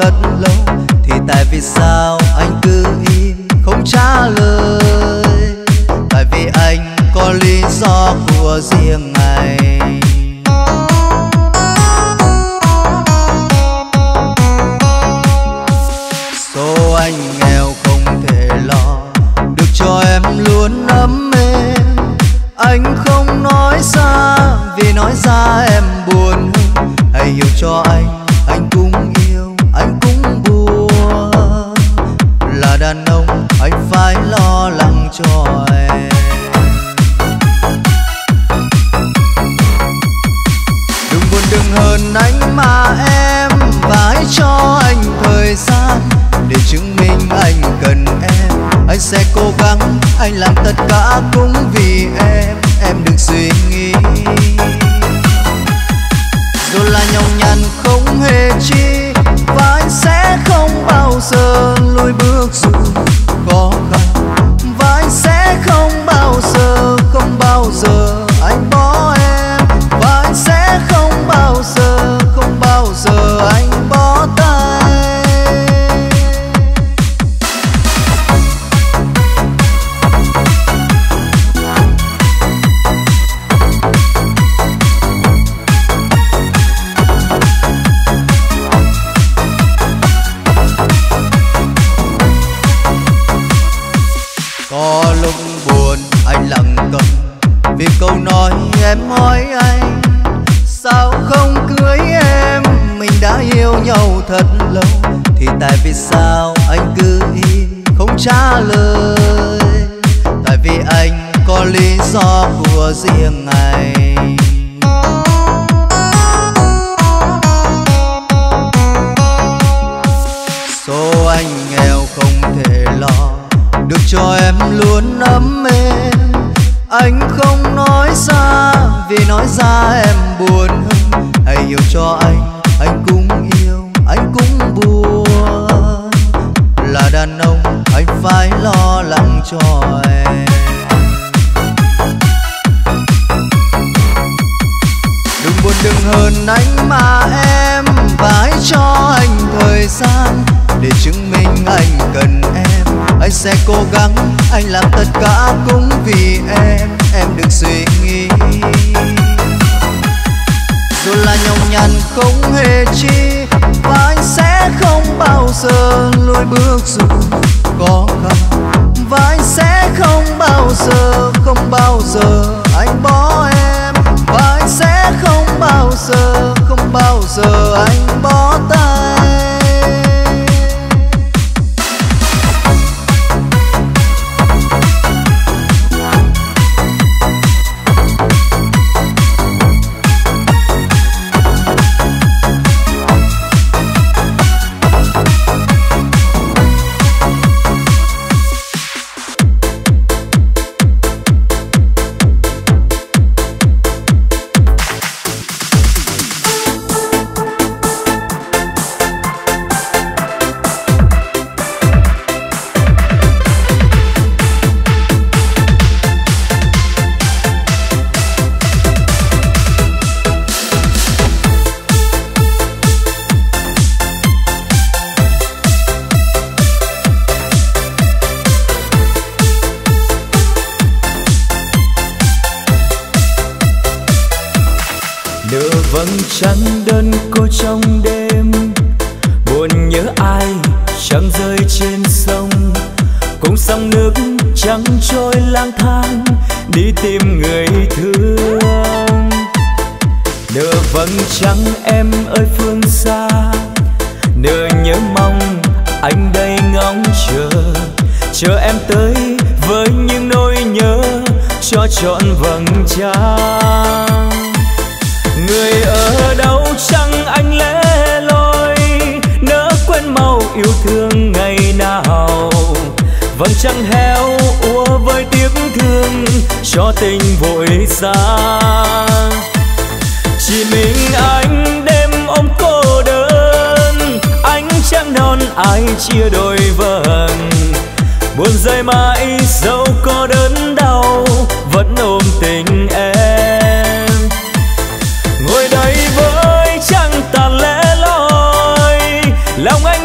thật lâu, thì tại vì sao anh cứ im không trả lời? Tại vì anh có lý do của riêng anh. Số anh nghèo không thể lo được cho em luôn ấm êm. Anh không nói ra vì nói ra em buồn. Hãy hiểu cho anh cũng yêu, anh cũng buồn. Là đàn ông, anh phải lo lắng cho em. Đừng buồn đừng hờn anh mà em, và hãy cho anh thời gian để chứng minh anh cần em. Anh sẽ cố gắng, anh làm tất cả cũng vì em đừng suy nghĩ. Dù là nhọc nhằn không hề chi, và anh sẽ không bao giờ lùi bước dù khó khăn. Và anh sẽ không bao giờ anh bỏ em. Và anh sẽ không bao giờ anh bỏ tay. Vì câu nói em hỏi anh sao không cưới em, mình đã yêu nhau thật lâu, thì tại vì sao anh cứ im không trả lời? Tại vì anh có lý do của riêng anh. Số anh nghèo không thể lo được cho em luôn ấm êm. Anh không nói ra vì nói ra em buồn hơn. Hãy hiểu cho anh cũng yêu, anh cũng buồn. Là đàn ông, anh phải lo lắng cho em. Đừng buồn đừng hờn anh mà em, và hãy cho anh thời gian để chứng minh anh cần em. Anh sẽ cố gắng, anh làm tất cả cũng vì em đừng suy nghĩ. Dù là nhọc nhằn không hề chi, và anh sẽ không bao giờ lùi bước dù có khăn. Và anh sẽ không bao giờ anh bỏ em. Và anh sẽ không bao giờ anh bỏ tay. Trăng đơn cô trong đêm buồn nhớ ai, trăng rơi trên sông cùng sóng nước trắng trôi lang thang đi tìm người thương. Nửa vầng trăng em ơi phương xa, nửa nhớ mong anh đây ngóng chờ em tới với những nỗi nhớ cho trọn vầng trăng. Người ở đâu chăng anh lẻ loi, nỡ quên màu yêu thương ngày nào. Vầng trăng héo úa với tiếc thương cho tình vội xa. Chỉ mình anh đêm ôm cô đơn, anh trăng non ai chia đôi vầng. Buồn rơi mãi dẫu có đớn đau, vẫn ôm tình em. Ngồi đây với trăng tàn lẻ loi, lòng anh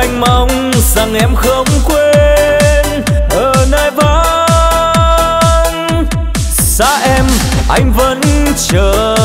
anh mong rằng em không quên ở nơi vắng xa em, anh vẫn chờ.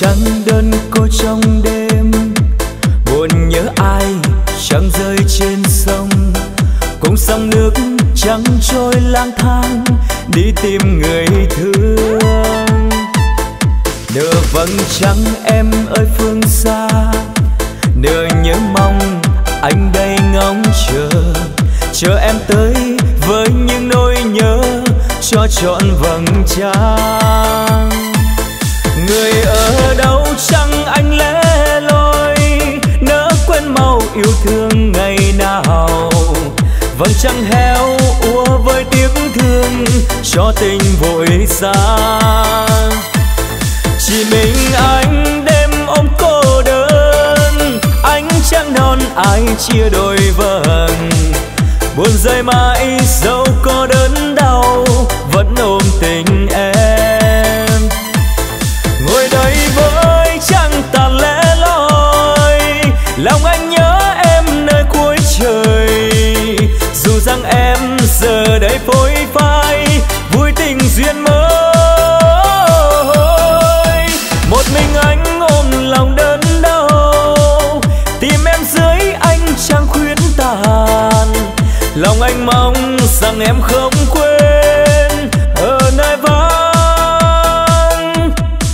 Trăng đơn cô trong đêm buồn nhớ ai, trăng rơi trên sông cũng dòng nước trắng trôi lang thang đi tìm người thương. Nửa vầng trăng em ơi phương xa, nửa nhớ mong anh đây ngóng chờ, chờ em tới với những nỗi nhớ cho trọn vầng trăng. Người ở đâu chăng anh lẻ loi, nỡ quên màu yêu thương ngày nào. Vầng trăng héo úa với tiếng thương cho tình vội xa. Chỉ mình anh đêm ôm cô đơn, ánh trăng non ai chia đôi vầng. Buồn rơi mãi dẫu có đớn đau, vẫn ôm tình em. Ngồi đây với trăng tàn lẻ loi, lòng anh nhớ em nơi cuối trời. Dù rằng em giờ đây phôi phai vui tình duyên mới, một mình anh ôm lòng đớn đau, tìm em dưới anh trăng khuyến tàn. Lòng anh mong rằng em không quên ở nơi vắng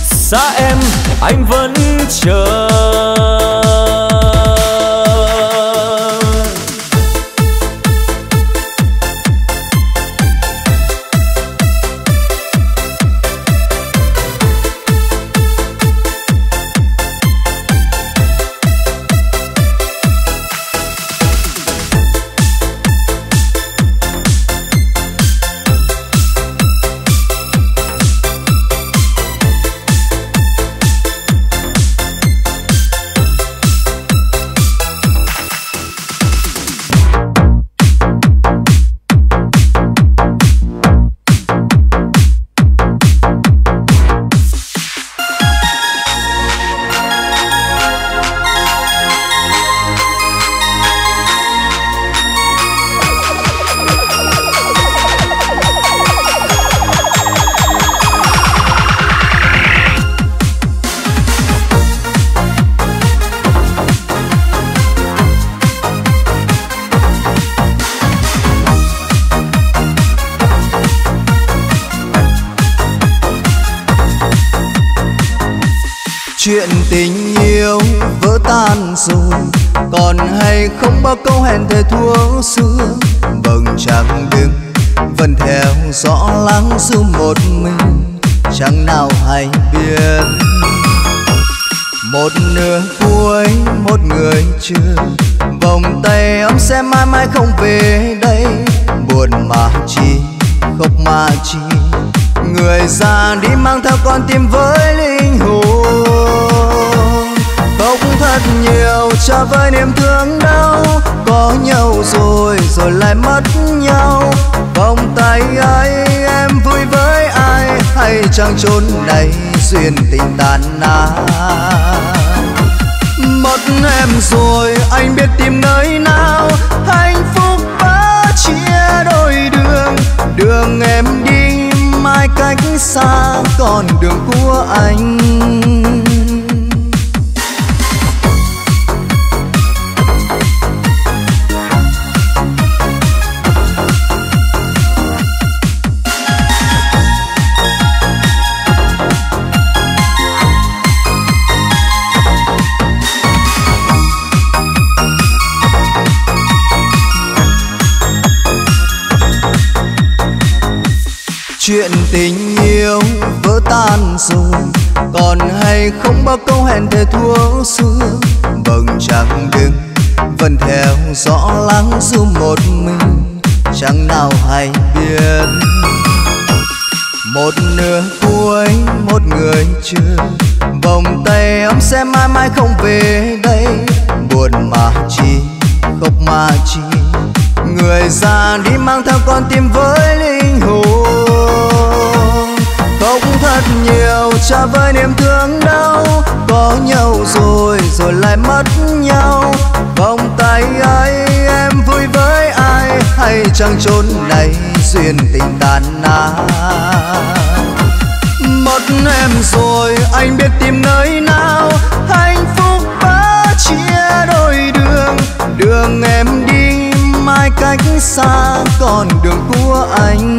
xa em, anh vẫn chờ. Chuyện tình yêu vỡ tan rồi, còn hay không bao câu hẹn thề thuở xưa. Vầng trăng đứng vẫn theo gió lắng xuống một mình, chẳng nào hay biết. Một nửa cuối một người chưa, vòng tay ấm sẽ mãi mãi không về đây. Buồn mà chi, khóc mà chi, người già đi mang theo con tim với linh hồn. Khóc thật nhiều cho với niềm thương đau, có nhau rồi rồi lại mất nhau. Vòng tay ấy em vui với ai, hay chẳng chốn này duyên tình tàn nát. Mất em rồi anh biết tìm nơi nào, hạnh phúc đã chia đôi đường. Đường em đi mai cách xa, còn đường của anh. Chuyện tình yêu vỡ tan rồi, còn hay không bao câu hẹn thề thuở xưa. Vầng trăng đứng vẫn theo gió lắng du một mình, chẳng nào hay biết. Một nửa cuối một người chưa, vòng tay ấm sẽ mãi mãi không về đây. Buồn mà chi, khóc mà chi, người già đi mang theo con tim với linh hồn. Khóc thật nhiều trả với niềm thương đau, có nhau rồi rồi lại mất nhau. Vòng tay ấy em vui với ai, hay chẳng chốn này duyên tình tàn nát. Mất em rồi anh biết tìm nơi nào, hạnh phúc đã chia đôi đường. Đường em đi mai cách xa, còn đường của anh.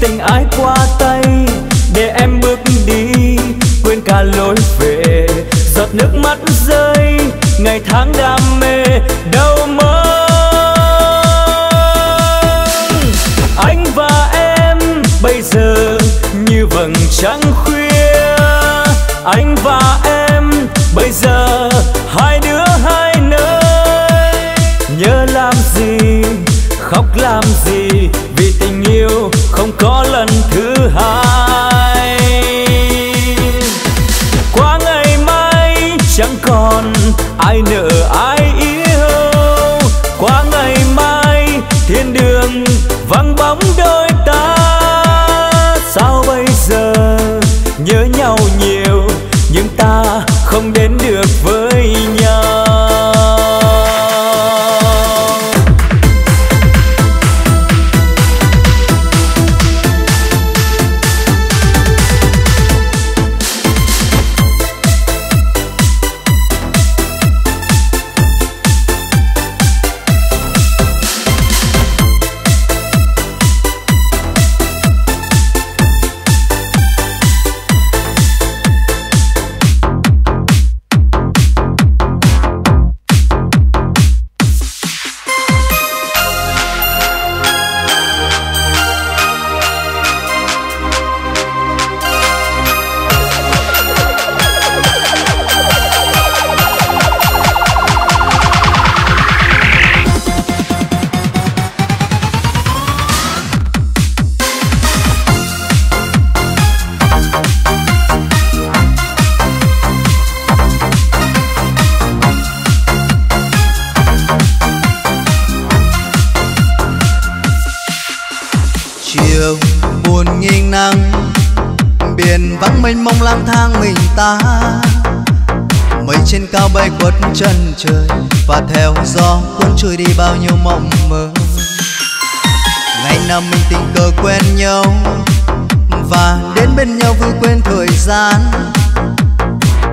tình ai qua tay để em bước đi quên cả lối về, giọt nước mắt rơi ngày tháng đam mê đâu mơ. Anh và em bây giờ như vầng trăng khuya, anh và em bây giờ hai đứa hai nơi. Nhớ làm gì, khóc làm gì vì tình yêu không có lần thứ hai. Qua ngày mai chẳng còn ai nợ ai yêu, qua ngày mai thiên đường vắng bóng đôi ta. Sao bây giờ nhớ nhau nhiều nhưng ta không đến được với nhau. Mênh mông lang thang mình ta, mây trên cao bay quất chân trời và theo gió cuốn trôi đi bao nhiêu mộng mơ. Ngày nào mình tình cờ quen nhau và đến bên nhau vui quên thời gian,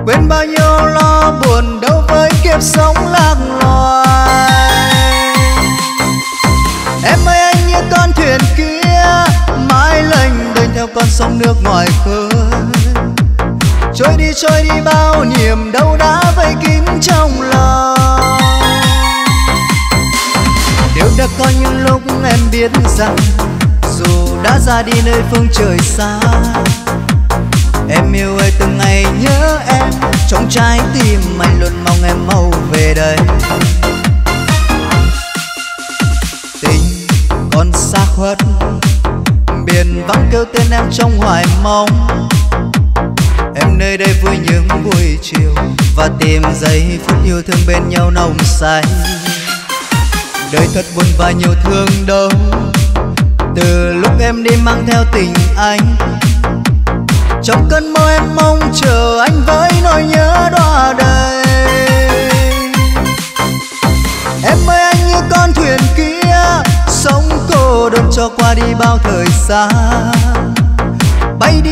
quên bao nhiêu lo buồn đâu với kiếp sống lạc loài. Em ơi anh như con thuyền kia mãi lênh đênh theo con sông nước ngoài khơi, trôi đi bao niềm đau đã vây kín trong lòng. Đều đã có những lúc em biết rằng dù đã ra đi nơi phương trời xa, em yêu ơi từng ngày nhớ em, trong trái tim anh luôn mong em mau về đây. Tình còn xa khuất, biển vắng kêu tên em trong hoài mong. Em nơi đây vui những buổi chiều và tìm giây phút yêu thương bên nhau nồng say. Đời thật buồn và nhiều thương đau từ lúc em đi mang theo tình anh. Trong cơn mơ em mong chờ anh với nỗi nhớ đọa đầy. Em ơi anh như con thuyền kia sống cô đơn cho qua đi bao thời gian. Bay đi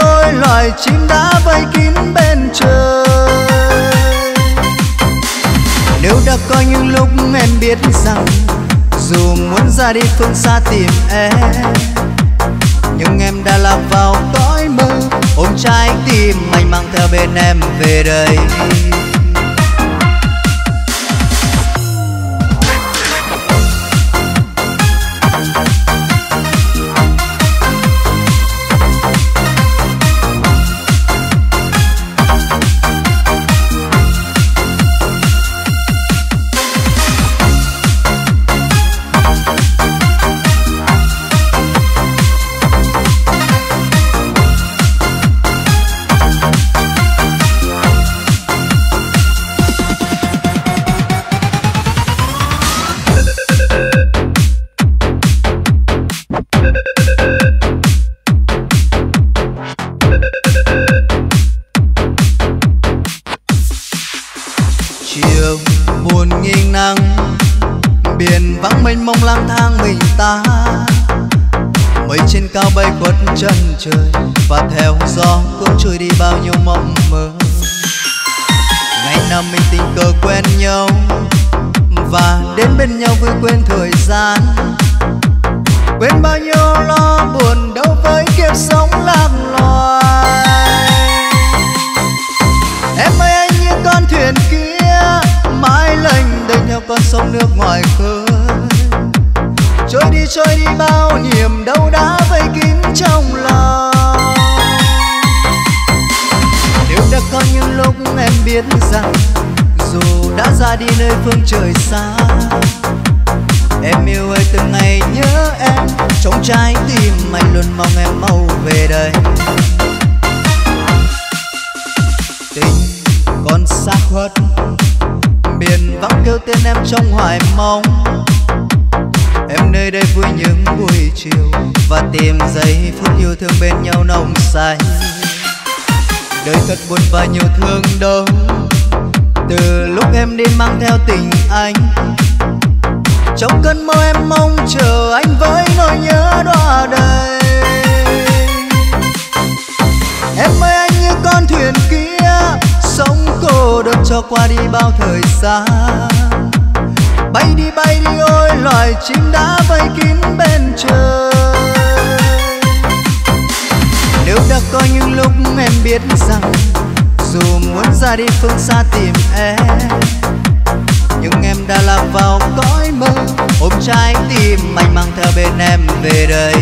ôi loài chim đã vây kín bên trời. Nếu đã có những lúc em biết rằng dù muốn ra đi phương xa tìm em, nhưng em đã lạc vào cõi mơ, ôm trái tim anh mang theo bên em về đây. Cao bay quất chân trời và theo gió cuốn trôi đi bao nhiêu mộng mơ. Ngày nào mình tình cờ quen nhau và đến bên nhau vui quên thời gian, quên bao nhiêu lo buồn đâu với kiếp sống lạc loài. Em ơi anh như con thuyền kia mãi lênh đênh theo con sông nước ngoài khơi, trôi đi bao niềm đau đá vây kín trong lòng. Nếu đã có những lúc em biết rằng dù đã ra đi nơi phương trời xa, em yêu ơi từng ngày nhớ em, trong trái tim anh luôn mong em mau về đây. Tình còn xa khuất, biển vắng kêu tên em trong hoài mong. Em nơi đây vui những buổi chiều và tìm giây phút yêu thương bên nhau nồng say. Đời thật buồn và nhiều thương đau, từ lúc em đi mang theo tình anh. Trong cơn mơ em mong chờ anh với nỗi nhớ đọa đầy. Em ơi anh như con thuyền kia sống cô đơn cho qua đi bao thời gian. Bay đi ôi loài chim đã vây kín bên trời. Nếu đã có những lúc em biết rằng dù muốn ra đi phương xa tìm em, nhưng em đã lạc vào cõi mơ, ôm trái tim anh mang theo bên em về đây.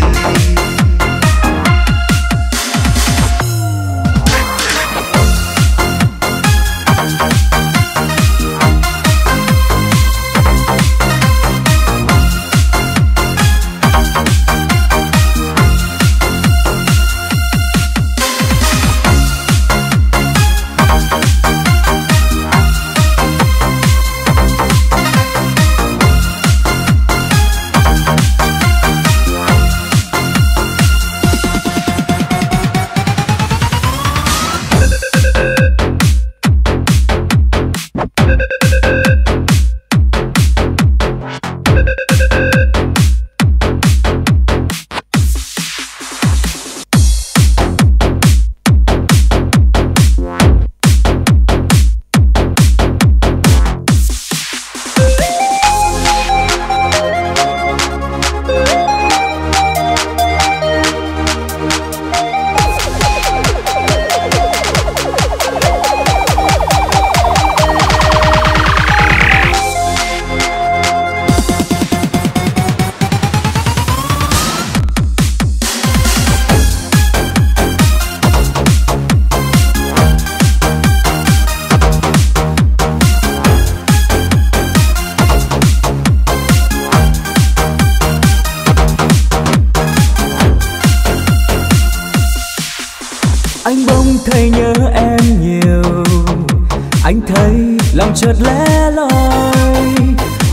Chợt lẻ loi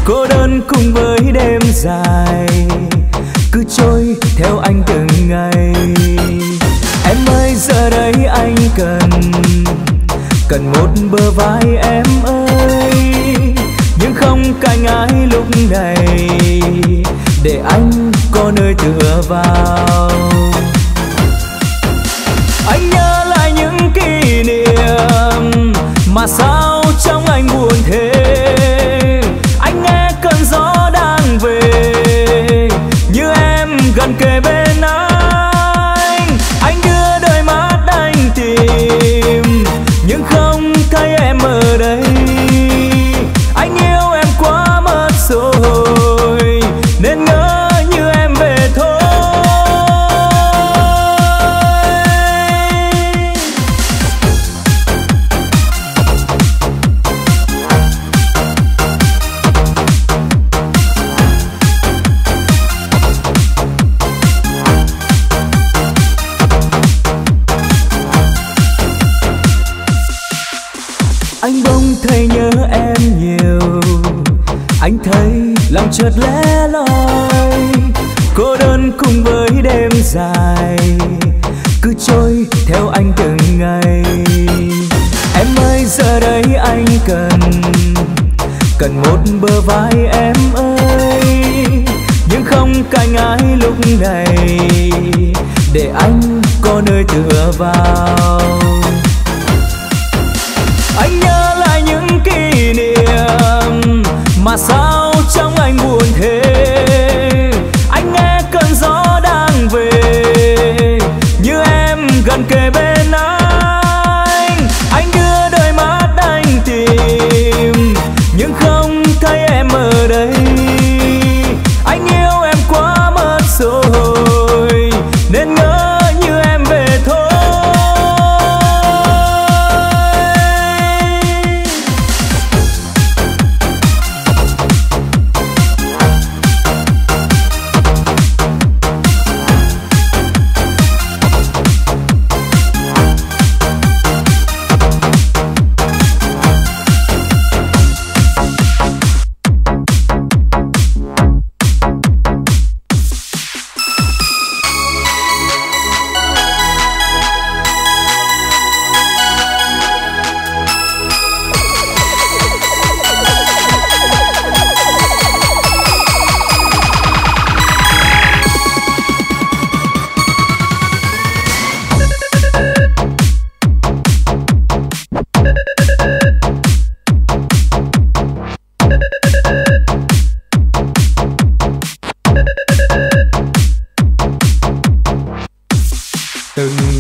cô đơn cùng với đêm dài cứ trôi theo anh từng ngày. Em ơi giờ đây anh cần một bờ vai em ơi, nhưng không canh ái lúc này để anh có nơi tựa vào. Anh nhớ lại những kỷ niệm mà sao trong anh buồn thế. Anh nghe cơn gió đang về như em gần kề bên anh. Anh đưa đôi mắt anh tìm nhưng không thấy em ở đây. Anh yêu em quá mất rồi nên ngỡ như em về thôi. Chợt lẻ loi cô đơn cùng với đêm dài cứ trôi theo anh từng ngày. Em ơi giờ đây anh cần một bờ vai em ơi, nhưng không canh ái lúc này để anh có nơi tựa vào. Anh nhớ lại những kỷ niệm mà sao trong anh buồn thế. Anh nghe cơn gió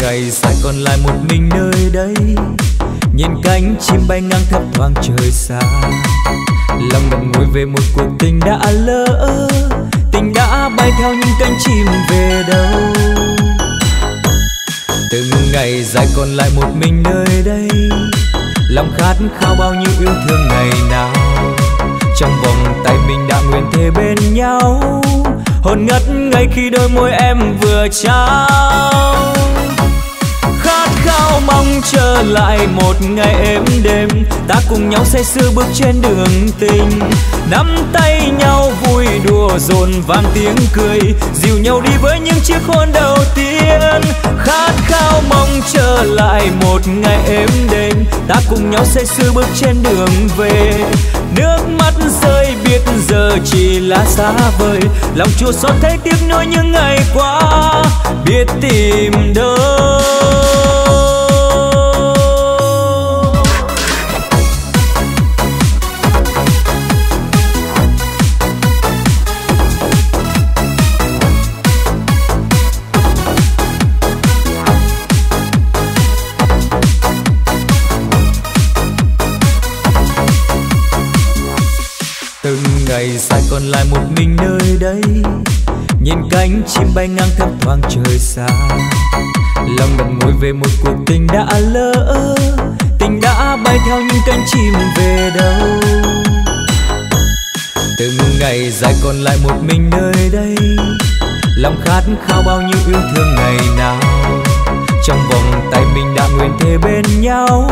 ngày dài còn lại một mình nơi đây, nhìn cánh chim bay ngang thấp thoáng trời xa. Lòng ngậm ngùi về một cuộc tình đã lỡ, tình đã bay theo những cánh chim về đâu. Từng ngày dài còn lại một mình nơi đây, lòng khát khao bao nhiêu yêu thương ngày nào. Trong vòng tay mình đã nguyện thề bên nhau, hồn ngất ngay khi đôi môi em vừa trao. Khát khao mong trở lại một ngày êm đêm, ta cùng nhau say sưa bước trên đường tình. Nắm tay nhau vui đùa rộn vang tiếng cười, dìu nhau đi với những chiếc hôn đầu tiên. Khát khao mong trở lại một ngày êm đêm, ta cùng nhau say sưa bước trên đường về. Nước mắt rơi biết giờ chỉ là xa vời, lòng chua xót thấy tiếc nuối những ngày qua. Biết tìm đâu dài còn lại một mình nơi đây, nhìn cánh chim bay ngang thấp thoáng trời xa. Lòng ngậm ngùi về một cuộc tình đã lỡ, tình đã bay theo những cánh chim về đâu. Từng ngày dài còn lại một mình nơi đây, lòng khát khao bao nhiêu yêu thương ngày nào. Trong vòng tay mình đã nguyện thề bên nhau,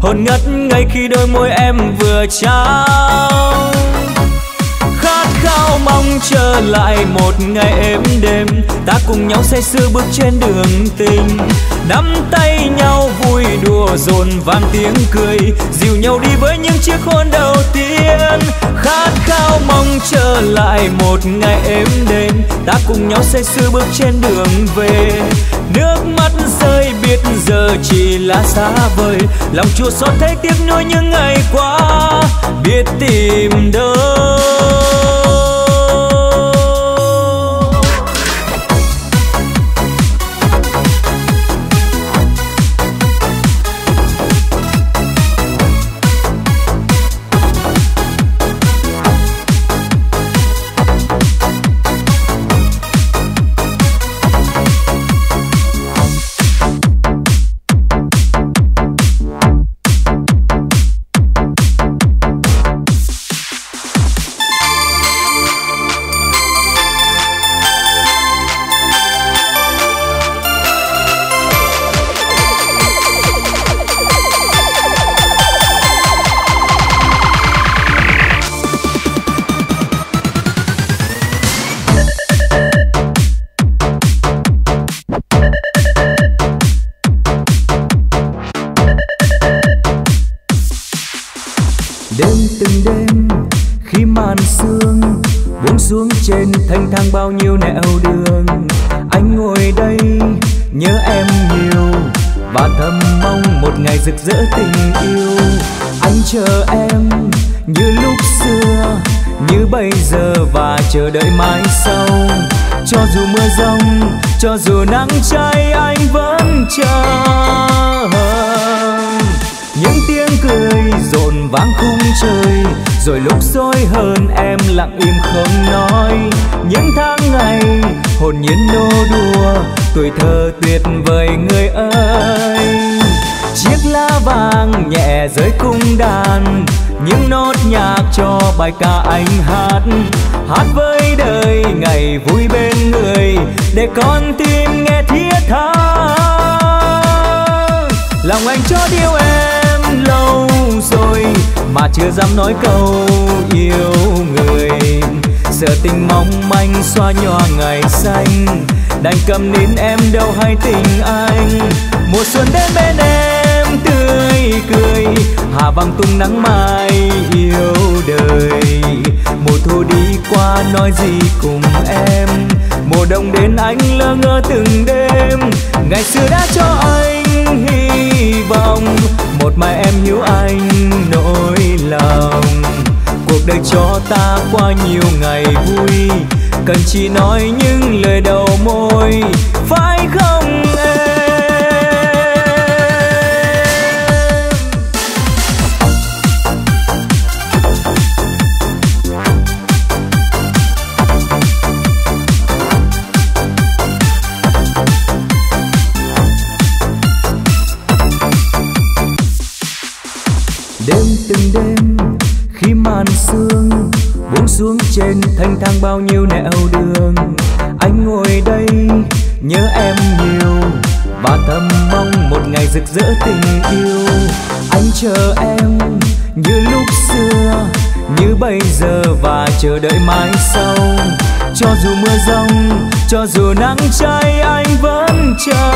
hồn ngất ngay khi đôi môi em vừa trao. Khao mong trở lại một ngày êm đêm, ta cùng nhau say sưa bước trên đường tình. Nắm tay nhau vui đùa rộn vang tiếng cười, dìu nhau đi với những chiếc hôn đầu tiên. Khát khao mong trở lại một ngày êm đêm, ta cùng nhau say sưa bước trên đường về. Nước mắt rơi biết giờ chỉ là xa vời, lòng chua xót thấy tiếc nuối những ngày qua. Biết tìm đâu bao nhiêu nẻo đường. Anh ngồi đây nhớ em nhiều và thầm mong một ngày rực rỡ tình yêu. Anh chờ em như lúc xưa, như bây giờ và chờ đợi mãi sau. Cho dù mưa giông, cho dù nắng cháy, anh vẫn chờ. Những tiếng cười rộn vang khung trời, rồi lúc dối hơn em lặng im không nói. Những tháng ngày hồn nhiên nô đùa, tuổi thơ tuyệt vời người ơi. Chiếc lá vàng nhẹ rơi cung đàn, những nốt nhạc cho bài ca anh hát. Hát với đời ngày vui bên người, để con tim nghe thiết tha. Lòng anh chót yêu em lâu rồi mà chưa dám nói câu yêu người. Giờ tình mong manh xoa nhòa ngày xanh, đành cầm nín em đâu hay tình anh. Mùa xuân đến bên em tươi cười, hà vàng tung nắng mai yêu đời. Mùa thu đi qua nói gì cùng em, mùa đông đến anh lơ ngơ từng đêm. Ngày xưa đã cho anh hy vọng, một mai em hiểu anh nỗi lòng. Cuộc đời cho ta qua nhiều ngày vui, cần chỉ nói những lời đầu môi, phải không em? từng đêm khi màn sương buông xuống trên thanh thang bao nhiêu nẻo đường. Anh ngồi đây nhớ em nhiều và thầm mong một ngày rực rỡ tình yêu. Anh chờ em như lúc xưa, như bây giờ và chờ đợi mai sau. Cho dù mưa giông, cho dù nắng cháy, anh vẫn chờ.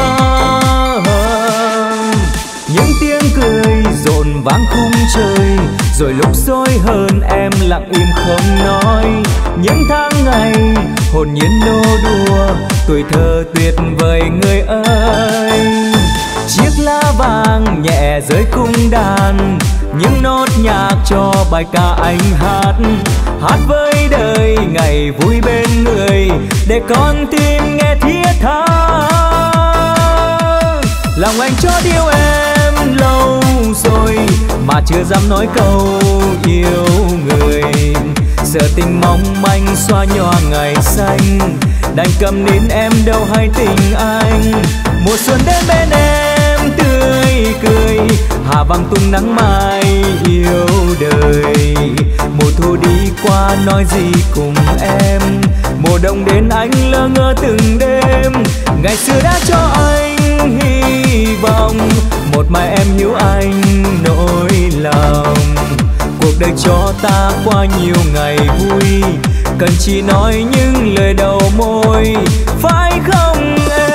Những tiếng cười rộn vang khung trời, rồi lúc dối hơn em lặng im không nói. Những tháng ngày hồn nhiên nô đùa, tuổi thơ tuyệt vời người ơi. Chiếc lá vàng nhẹ dưới cung đàn, những nốt nhạc cho bài ca anh hát. Hát với đời ngày vui bên người, để con tim nghe thiết tha. Lòng anh chót yêu em lâu rồi, mà chưa dám nói câu yêu người. Giờ tình mong manh xoa nhòa ngày xanh, đành cầm nín em đâu hay tình anh. Mùa xuân đến bên em tươi cười, hà vang tung nắng mai yêu đời. Mùa thu đi qua nói gì cùng em, mùa đông đến anh lơ ngơ từng đêm. Ngày xưa đã cho anh hy vọng, một mai em hiểu anh nỗi lòng. Cuộc đời cho ta qua nhiều ngày vui, cần chỉ nói những lời đầu môi, phải không em?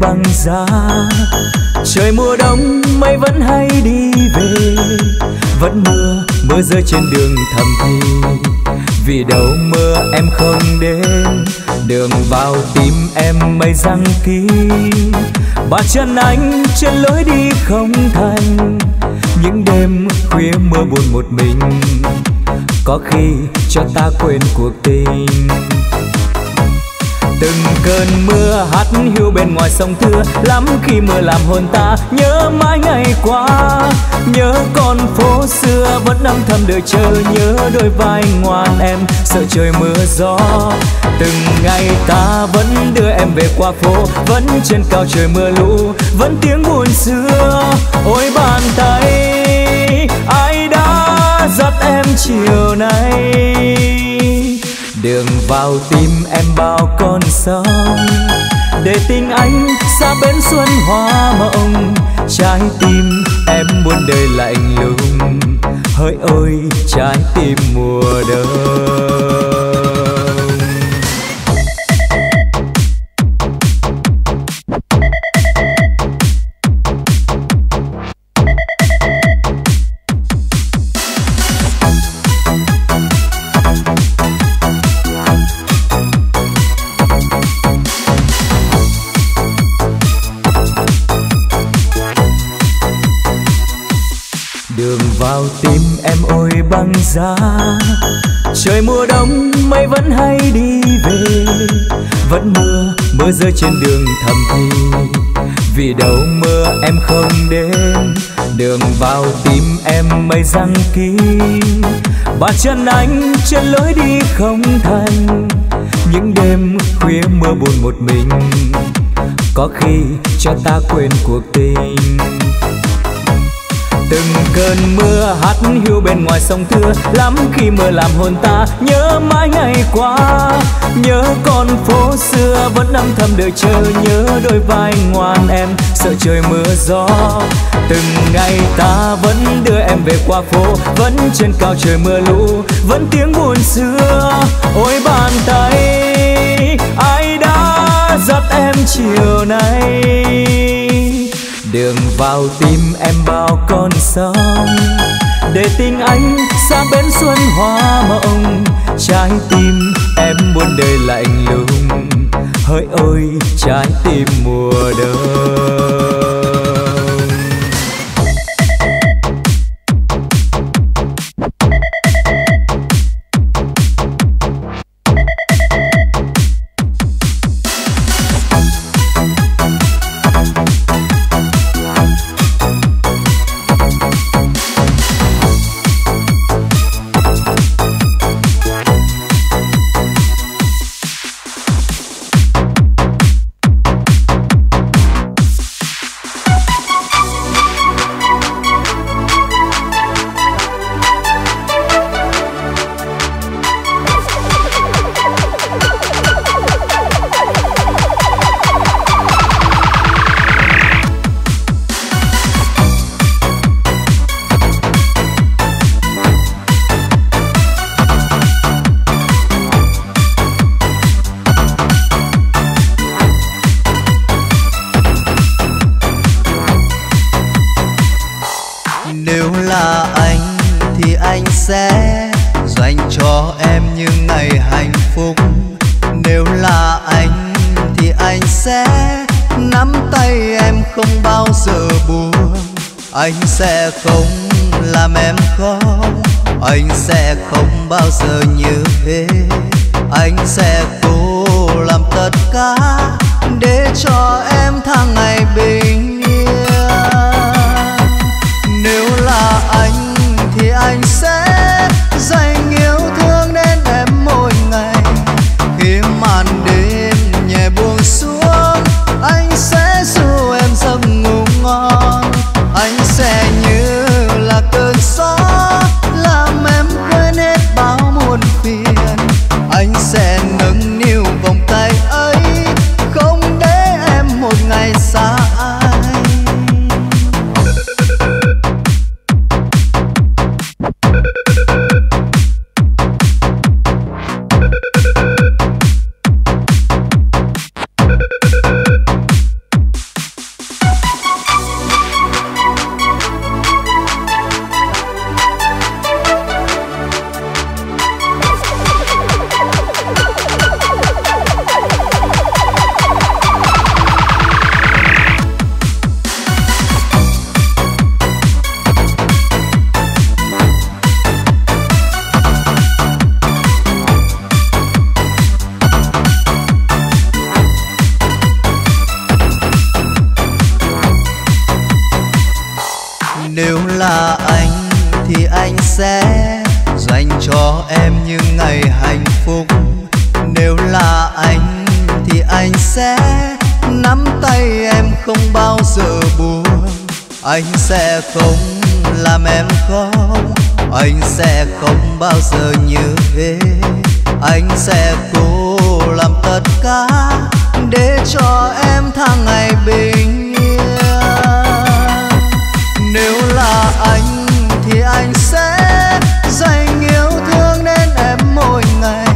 Băng giá trời mùa đông, mây vẫn hay đi về, vẫn mưa mưa rơi trên đường thầm thì vì đâu mưa em không đến. Đường vào tim em mây giăng kín, ba chân anh trên lối đi không thành. Những đêm khuya mưa buồn một mình, có khi cho ta quên cuộc tình. Từng cơn mưa hắt hiu bên ngoài sông thưa, lắm khi mưa làm hồn ta nhớ mãi ngày qua. Nhớ con phố xưa vẫn âm thầm đợi chờ, nhớ đôi vai ngoan em sợ trời mưa gió. Từng ngày ta vẫn đưa em về qua phố, vẫn trên cao trời mưa lũ, vẫn tiếng buồn xưa. Ôi bàn tay ai đã dắt em chiều nay. Đường vào tim em bao con sông, để tình anh xa bến xuân hoa mộng. Trái tim em muôn đời lạnh lùng, hỡi ôi trái tim mùa đông. Vào tim em ôi băng giá trời mùa đông, mây vẫn hay đi về, vẫn mưa mưa rơi trên đường thầm thì vì đâu mưa em không đến. Đường vào tim em mây giăng kín, ba chân anh trên lối đi không thành. Những đêm khuya mưa buồn một mình, có khi cho ta quên cuộc tình. Từng cơn mưa hắt hiu bên ngoài sông thưa, lắm khi mưa làm hồn ta nhớ mãi ngày qua. Nhớ con phố xưa vẫn âm thầm đợi chờ, nhớ đôi vai ngoan em sợ trời mưa gió. Từng ngày ta vẫn đưa em về qua phố, vẫn trên cao trời mưa lũ, vẫn tiếng buồn xưa. Ôi bàn tay ai đã dắt em chiều nay. Đường vào tim em bao con sông, để tình anh sang bến xuân hoa mộng. Trái tim em muốn đời lạnh lùng, hỡi ôi trái tim mùa đông. Anh sẽ không làm em khó, anh sẽ không bao giờ như thế. Anh sẽ cố làm tất cả để cho em tháng ngày bình yên. Nếu là anh thì anh sẽ dành yêu thương đến em mỗi ngày. Khi màn đêm nhẹ buông xuống, anh sẽ dụ em giấc ngủ ngon. Anh sẽ như là cơn gió làm em quên hết bao muôn phiền. Anh sẽ nâng niu vòng tay ấy, không để em một ngày xa ai. Anh sẽ không làm em khó, anh sẽ không bao giờ như thế. Anh sẽ cố làm tất cả để cho em tháng ngày bình yên. Nếu là anh thì anh sẽ dành yêu thương đến em mỗi ngày.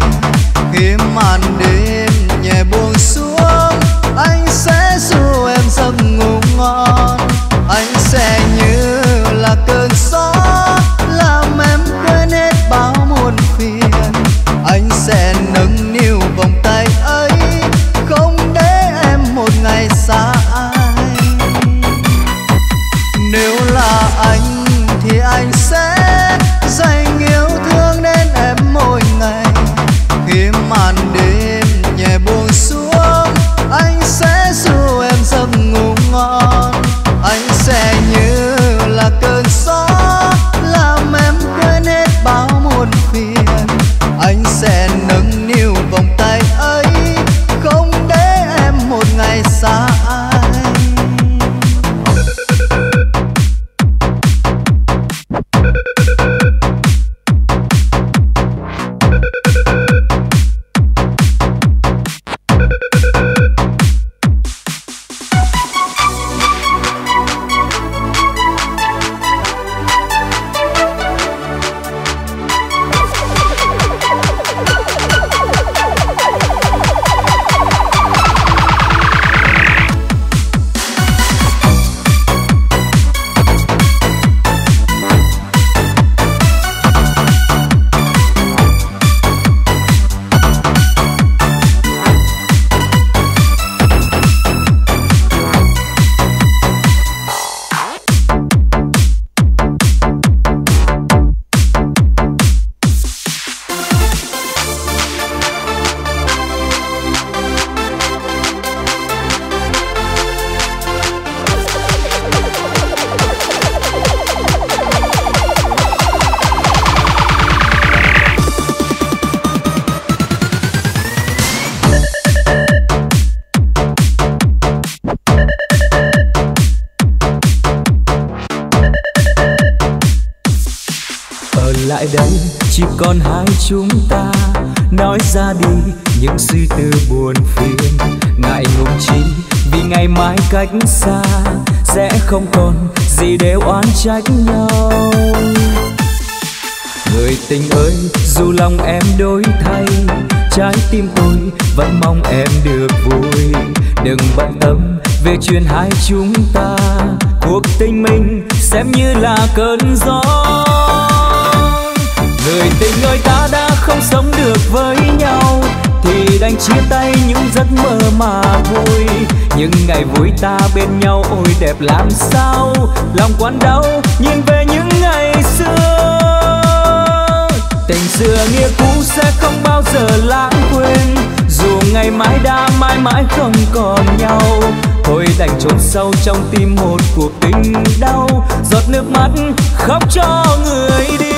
Khi màn đêm nhẹ buông xuống, anh sẽ dụ em giấc ngủ ngon. Anh sẽ như là cơn gió làm em quên hết bao muôn phiền. Anh sẽ nâng niu vòng tay ấy, không để em một ngày xa. đây chỉ còn hai chúng ta, nói ra đi những suy tư buồn phiền. Ngại ngùng chi vì ngày mai cách xa, sẽ không còn gì để oán trách nhau. Người tình ơi, dù lòng em đổi thay, trái tim tôi vẫn mong em được vui. Đừng bận tâm về chuyện hai chúng ta, cuộc tình mình xem như là cơn gió. Người tình ơi, ta đã không sống được với nhau thì đành chia tay những giấc mơ mà vui. Những ngày vui ta bên nhau ôi đẹp làm sao, lòng quặn đau nhìn về những ngày xưa. Tình xưa nghĩa cũ sẽ không bao giờ lãng quên, dù ngày mai đã mãi mãi không còn nhau. Thôi đành chôn sâu trong tim một cuộc tình đau, giọt nước mắt khóc cho người đi.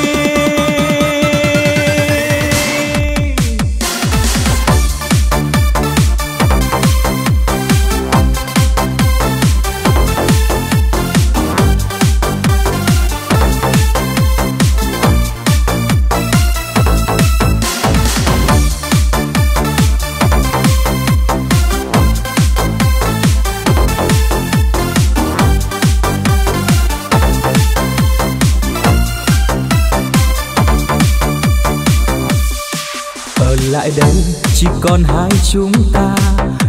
Lại đây chỉ còn hai chúng ta,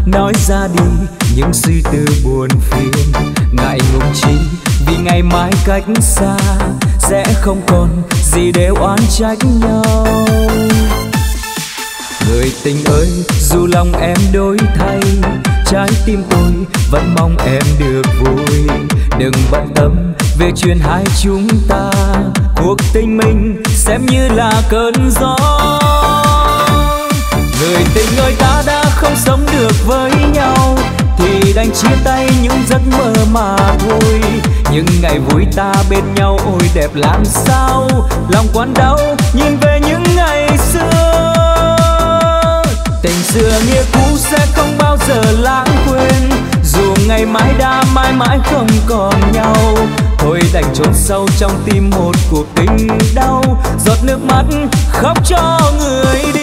nói ra đi những suy tư buồn phiền. Ngại ngùng chi vì ngày mai cách xa, sẽ không còn gì để oán trách nhau. Người tình ơi, dù lòng em đổi thay, trái tim tôi vẫn mong em được vui. Đừng bận tâm về chuyện hai chúng ta, cuộc tình mình xem như là cơn gió. Người tình ơi, ta đã không sống được với nhau thì đành chia tay những giấc mơ mà thôi. Những ngày vui ta bên nhau ôi đẹp làm sao, lòng quặn đau nhìn về những ngày xưa. Tình xưa nghĩa cũ sẽ không bao giờ lãng quên, dù ngày mai đã mãi mãi không còn nhau. Thôi đành chôn sâu trong tim một cuộc tình đau, giọt nước mắt khóc cho người đi.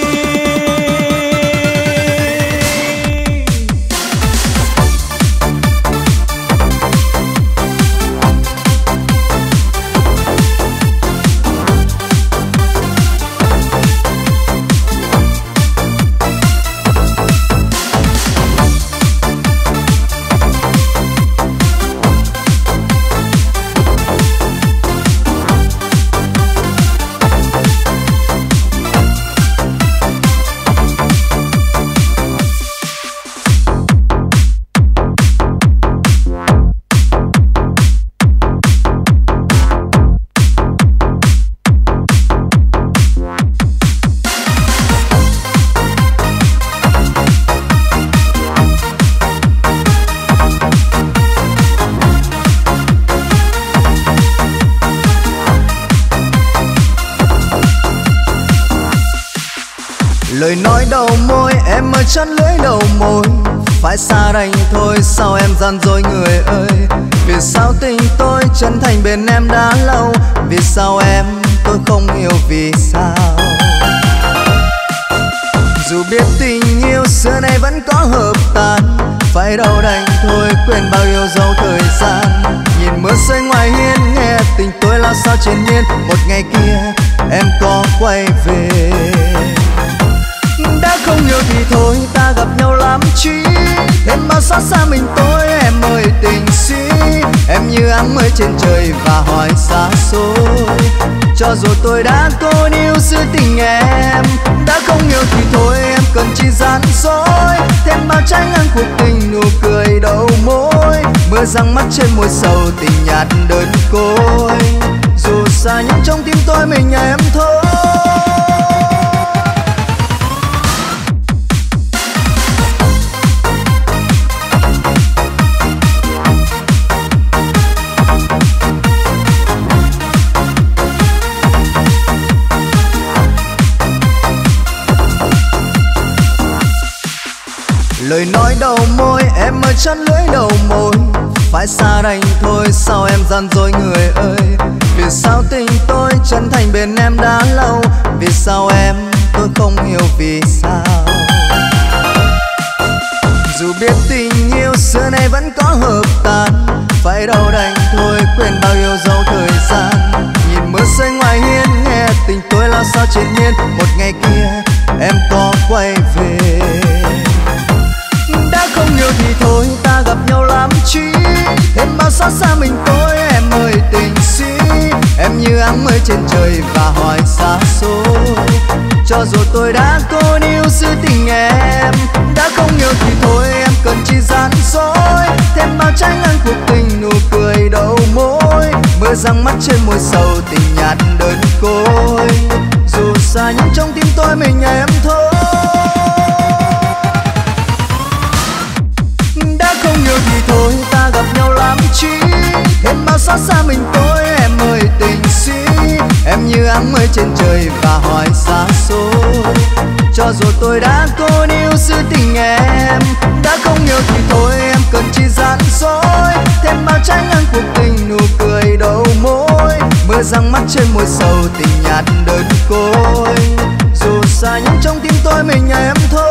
Lời nói đầu môi em ơi chắt lưỡi đầu môi, phải xa đành thôi sao em gian dối người ơi. Vì sao tình tôi chân thành bên em đã lâu, vì sao em tôi không yêu vì sao. Dù biết tình yêu xưa nay vẫn có hợp tan, phải đâu đành thôi quên bao yêu dấu thời gian. Nhìn mưa rơi ngoài hiên nghe tình tôi lao sao trên nhiên, một ngày kia em có quay về. Đã không yêu thì thôi ta gặp nhau làm chi, em bao xót xa mình tôi em ơi tình si. Em như áng mây trên trời và hỏi xa xôi, cho dù tôi đã cố níu giữ tình em. Đã không yêu thì thôi em cần chi gian dối, thêm bao trái ngang cuộc tình nụ cười đầu môi. Mưa răng mắt trên môi sầu tình nhạt đơn côi, dù xa nhưng trong tim tôi mình nhà em thôi. Lời nói đầu môi em ơi chắt lưỡi đầu môi, phải xa đành thôi sao em gian dối người ơi. Vì sao tình tôi chân thành bên bên em đã lâu, vì sao em tôi không hiểu vì sao. Dù biết tình yêu xưa nay vẫn có hợp tan, phải đâu đành thôi quên bao yêu dấu thời gian. Nhìn mưa rơi ngoài hiên, nghe tình tôi lao sao trên nhiên, một ngày kia em có quay về. Đã không yêu thì thôi, ta gặp nhau làm chi, thêm bao xa xa mình tôi em ơi tình si. Em như áng mây trên trời và hỏi xa xôi, cho dù tôi đã cố níu giữ tình em. Đã không yêu thì thôi, em cần chi gian dối, thêm bao trái ngang cuộc tình nụ cười đầu môi. Mưa răng mắt trên môi sầu tình nhạt đơn côi, dù xa nhưng trong tim tôi mình em thôi. Đã không yêu thì thôi, ta gặp nhau làm chi, thêm bao xa xa mình tôi em ơi tình si. Em như áng mây trên trời và hỏi xa xôi, cho dù tôi đã cố níu giữ tình em. Đã không yêu thì thôi, em cần chi gian dối, thêm bao trái ngang cuộc tình nụ cười đầu môi. Mưa răng mắt trên môi sầu tình nhạt đơn côi, dù xa nhưng trong tim tôi mình em thôi.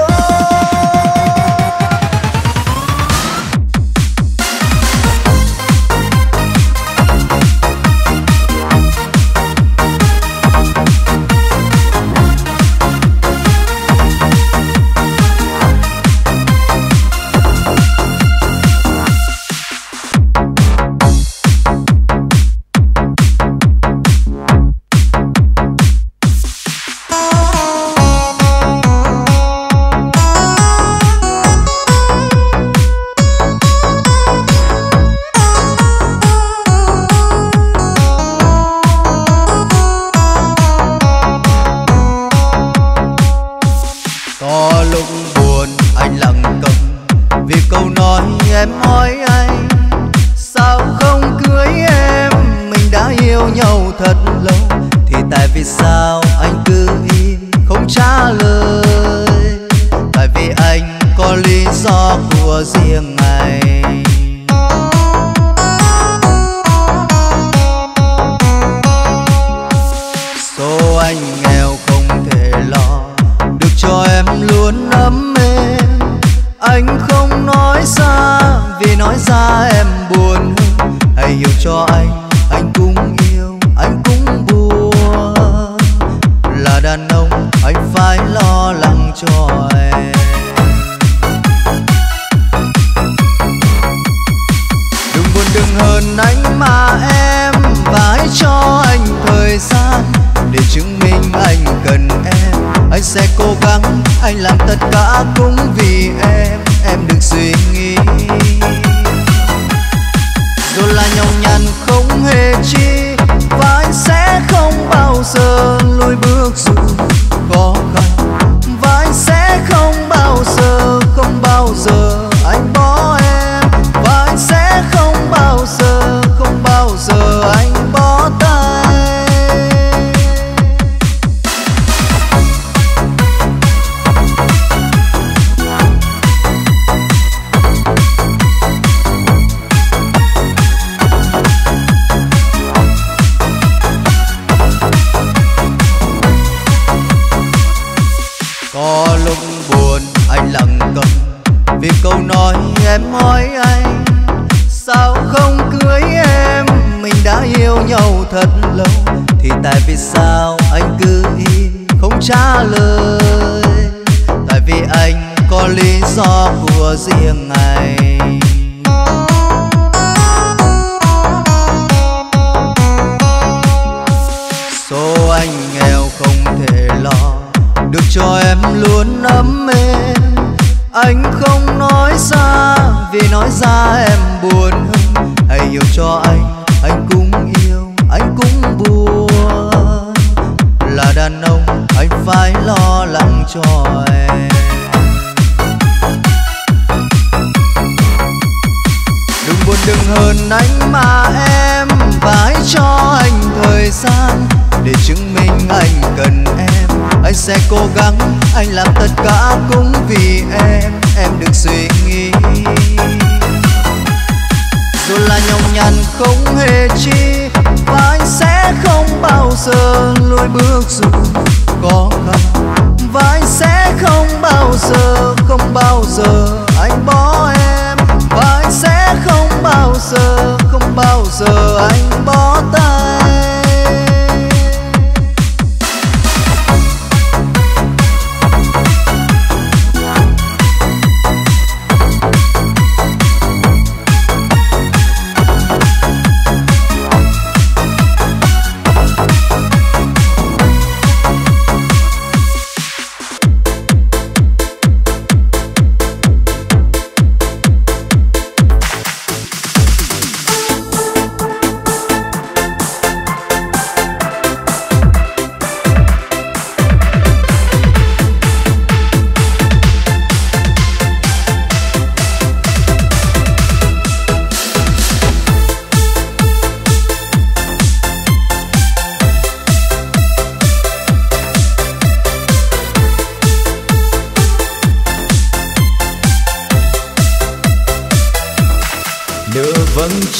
Anh làm tất cả cũng vì em đừng suy nghĩ. Dù là nhọc nhằn không hề chi, và anh sẽ không bao giờ lùi bước dù khó khăn. Và anh sẽ không bao giờ anh bỏ em. Và anh sẽ không bao giờ anh bỏ tay. Em hỏi anh sao không cưới em, mình đã yêu nhau thật lâu, thì tại vì sao anh cứ im không trả lời. Tại vì anh có lý do của riêng anh. Số anh nghèo không thể lo được cho em luôn ấm êm. Anh không nói ra vì nói ra em buồn hơn. Hãy hiểu cho anh cũng yêu, anh cũng buồn. Là đàn ông, anh phải lo lắng cho em. Đừng buồn đừng hờn anh mà em, và hãy cho anh thời gian để chứng minh anh cần em. Anh sẽ cố gắng, anh làm tất cả cũng vì em đừng suy nghĩ. Dù là nhọc nhằn không hề chi, và anh sẽ không bao giờ lùi mỗi bước dù có khăn và anh sẽ không bao giờ anh bỏ em, và anh sẽ không bao giờ anh bỏ tay.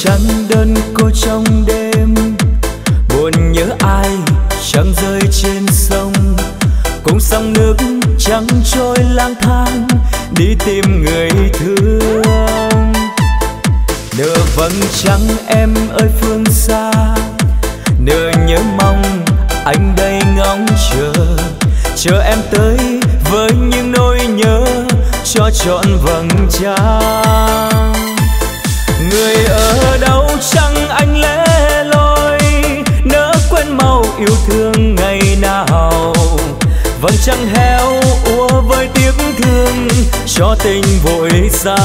Trăng đơn cô trong đêm buồn nhớ ai, trăng rơi trên sông cùng sông nước trắng trôi lang thang đi tìm người thương. Nửa vầng trăng em ơi phương xa, nửa nhớ mong anh đây ngóng chờ em tới với những nỗi nhớ cho trọn vầng trăng. Người ở đâu chăng anh lẻ loi, nỡ quên màu yêu thương ngày nào. Vầng trăng héo úa với tiếc thương cho tình vội xa.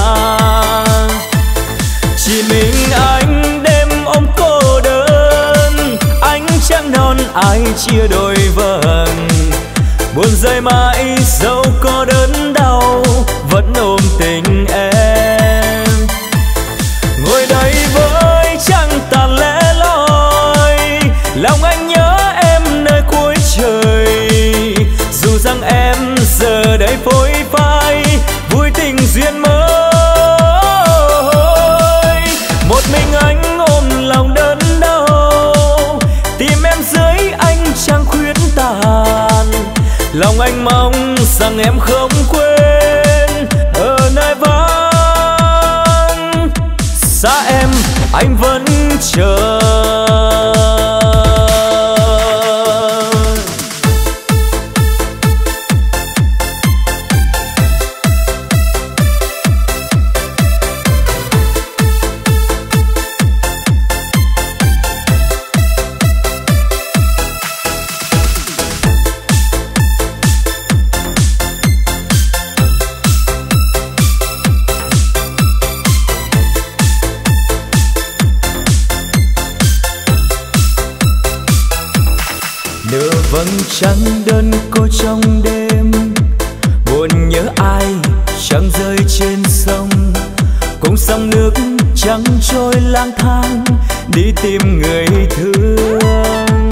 Chỉ mình anh đêm ôm cô đơn, ánh trăng non ai chia đôi vầng. Buồn rơi mãi dẫu có đớn đau vẫn ôm tình em. Ngồi đây với trăng tàn lẻ loi, lòng anh nhớ em nơi cuối trời. Dù rằng em giờ đây phôi phai vui tình duyên mới, một mình anh ôm lòng đớn đau, tìm em dưới anh trăng khuyến tàn. Lòng anh mong rằng em không quên ở nơi vắng xa em, anh vẫn chờ. Vầng trăng đơn cô trong đêm buồn nhớ ai, trăng rơi trên sông cùng sông nước trắng trôi lang thang đi tìm người thương.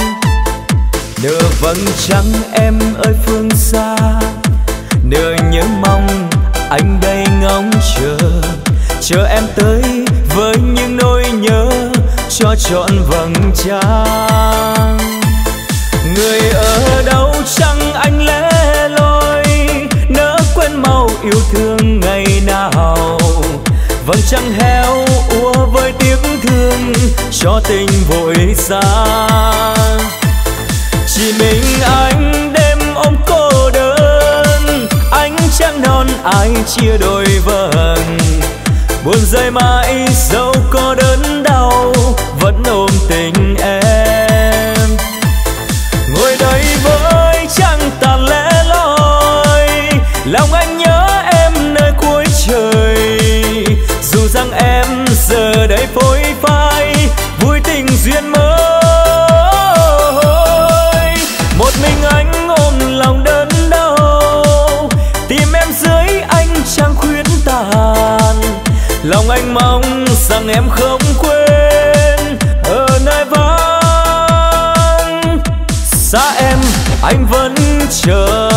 Nửa vầng trăng em ơi phương xa, nửa nhớ mong anh đây ngóng chờ em tới với những nỗi nhớ cho trọn vầng trăng. Người ở đâu chăng anh lẻ loi, nỡ quên màu yêu thương ngày nào. Vầng trăng héo úa với tiếc thương cho tình vội xa. Chỉ mình anh đêm ôm cô đơn, ánh trăng non ai chia đôi vầng. Buồn rơi mãi dẫu có đớn đau vẫn ôm tình em. Ngồi đây với trăng tàn lẻ loi, lòng anh nhớ em nơi cuối trời. Dù rằng em giờ đây phôi phai vui tình duyên mới, một mình anh ôm lòng đớn đau, tìm em dưới anh trăng khuyến tàn. Lòng anh mong rằng em không quên ở nơi vắng xa em, anh vẫn chờ.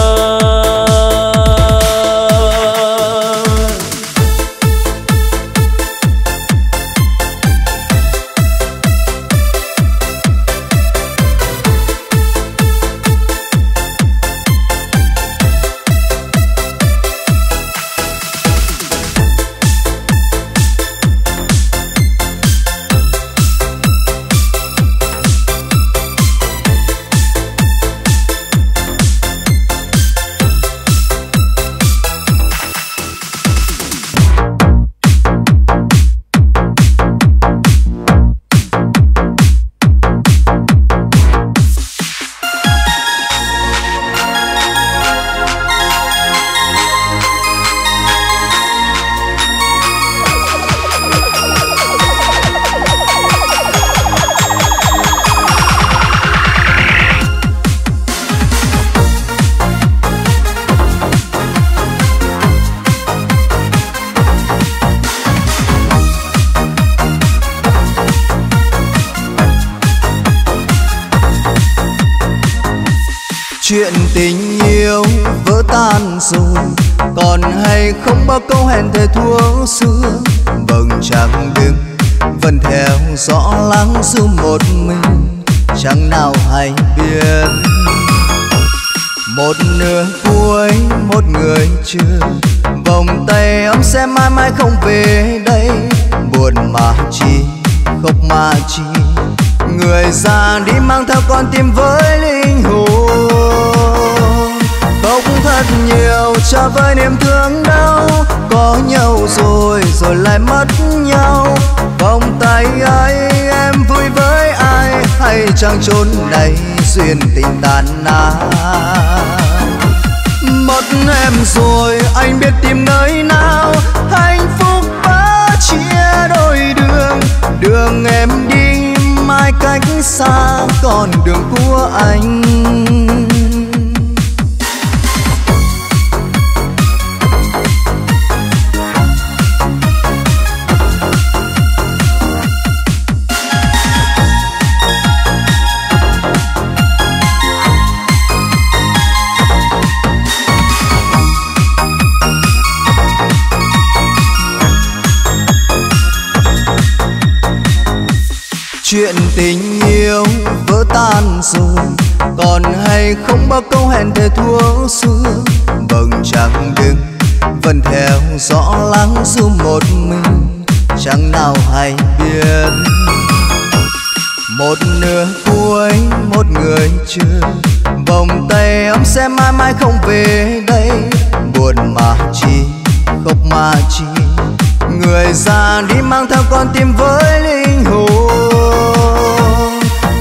Chuyện tình yêu vỡ tan rồi, còn hay không bao câu hẹn thề thuở xưa. Vầng trăng đứng vẫn theo gió lắng du một mình, chẳng nào hay biết. Một nửa cuối một người chưa, vòng tay ấm sẽ mãi mãi không về đây. Buồn mà chi, khóc mà chi, người già đi mang theo con tim với linh hồn. Khóc thật nhiều cho vơi niềm thương đau, có nhau rồi rồi lại mất nhau. Vòng tay ấy em vui với ai, hay chẳng chốn này duyên tình tàn nát. Mất em rồi anh biết tìm nơi nào, hạnh phúc đã chia đôi đường. Đường em đi mai cách xa, còn đường của anh. Chuyện tình yêu vỡ tan rồi, còn hay không bao câu hẹn thề thuở xưa. Vầng trăng đứng vẫn theo gió lắng du một mình, chẳng nào hay biết. Một nửa cuối một người chưa, vòng tay ấm sẽ mãi mãi không về đây. Buồn mà chi, khóc mà chi, người già đi mang theo con tim với linh hồn.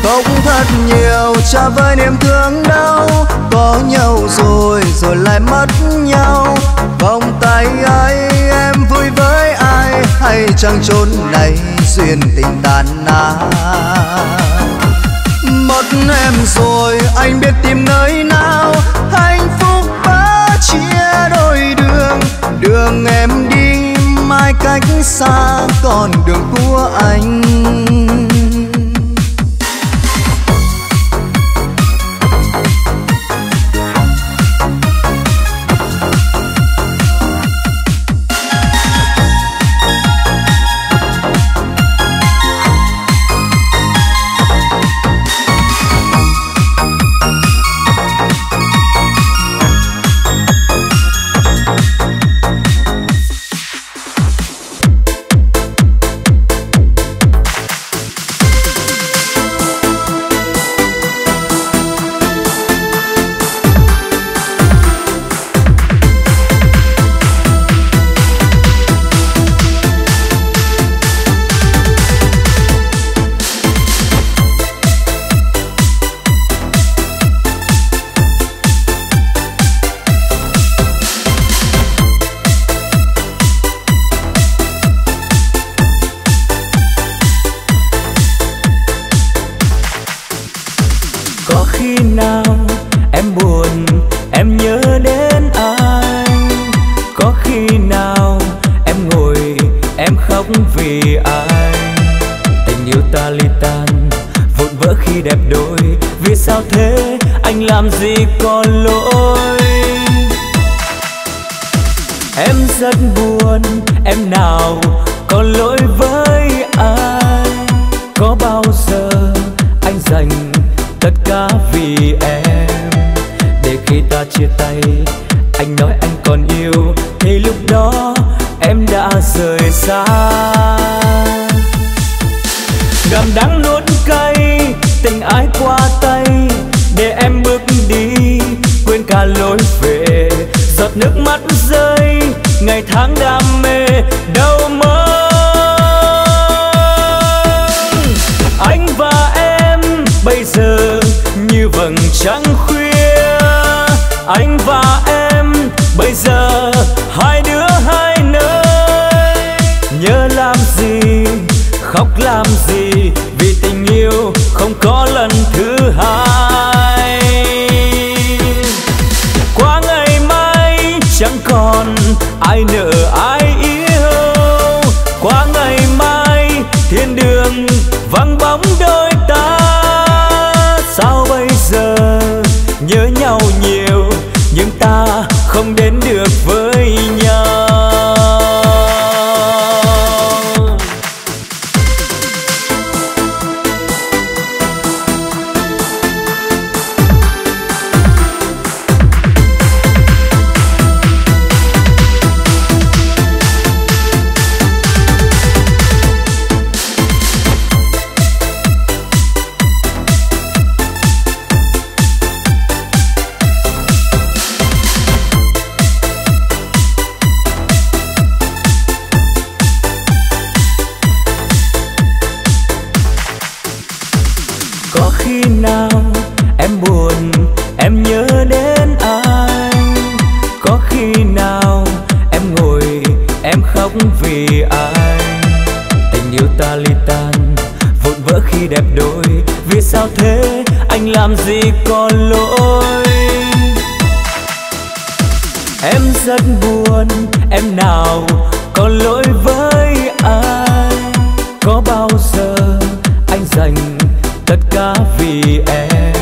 Khóc thật nhiều trả với niềm thương đau, có nhau rồi rồi lại mất nhau. Vòng tay ấy em vui với ai, hay chẳng chốn này duyên tình tàn nát. Mất em rồi anh biết tìm nơi nào, hạnh phúc đã chia đôi đường. Đường em đi mai cách xa, còn đường của anh. Nhớ nhau nào em buồn em nhớ đến anh, có khi nào em ngồi em khóc vì anh. Tình yêu ta ly tan vụn vỡ khi đẹp đôi, vì sao thế anh làm gì còn lỗi. Em rất buồn em nào có lỗi với anh, có bao giờ anh dành tất cả vì em.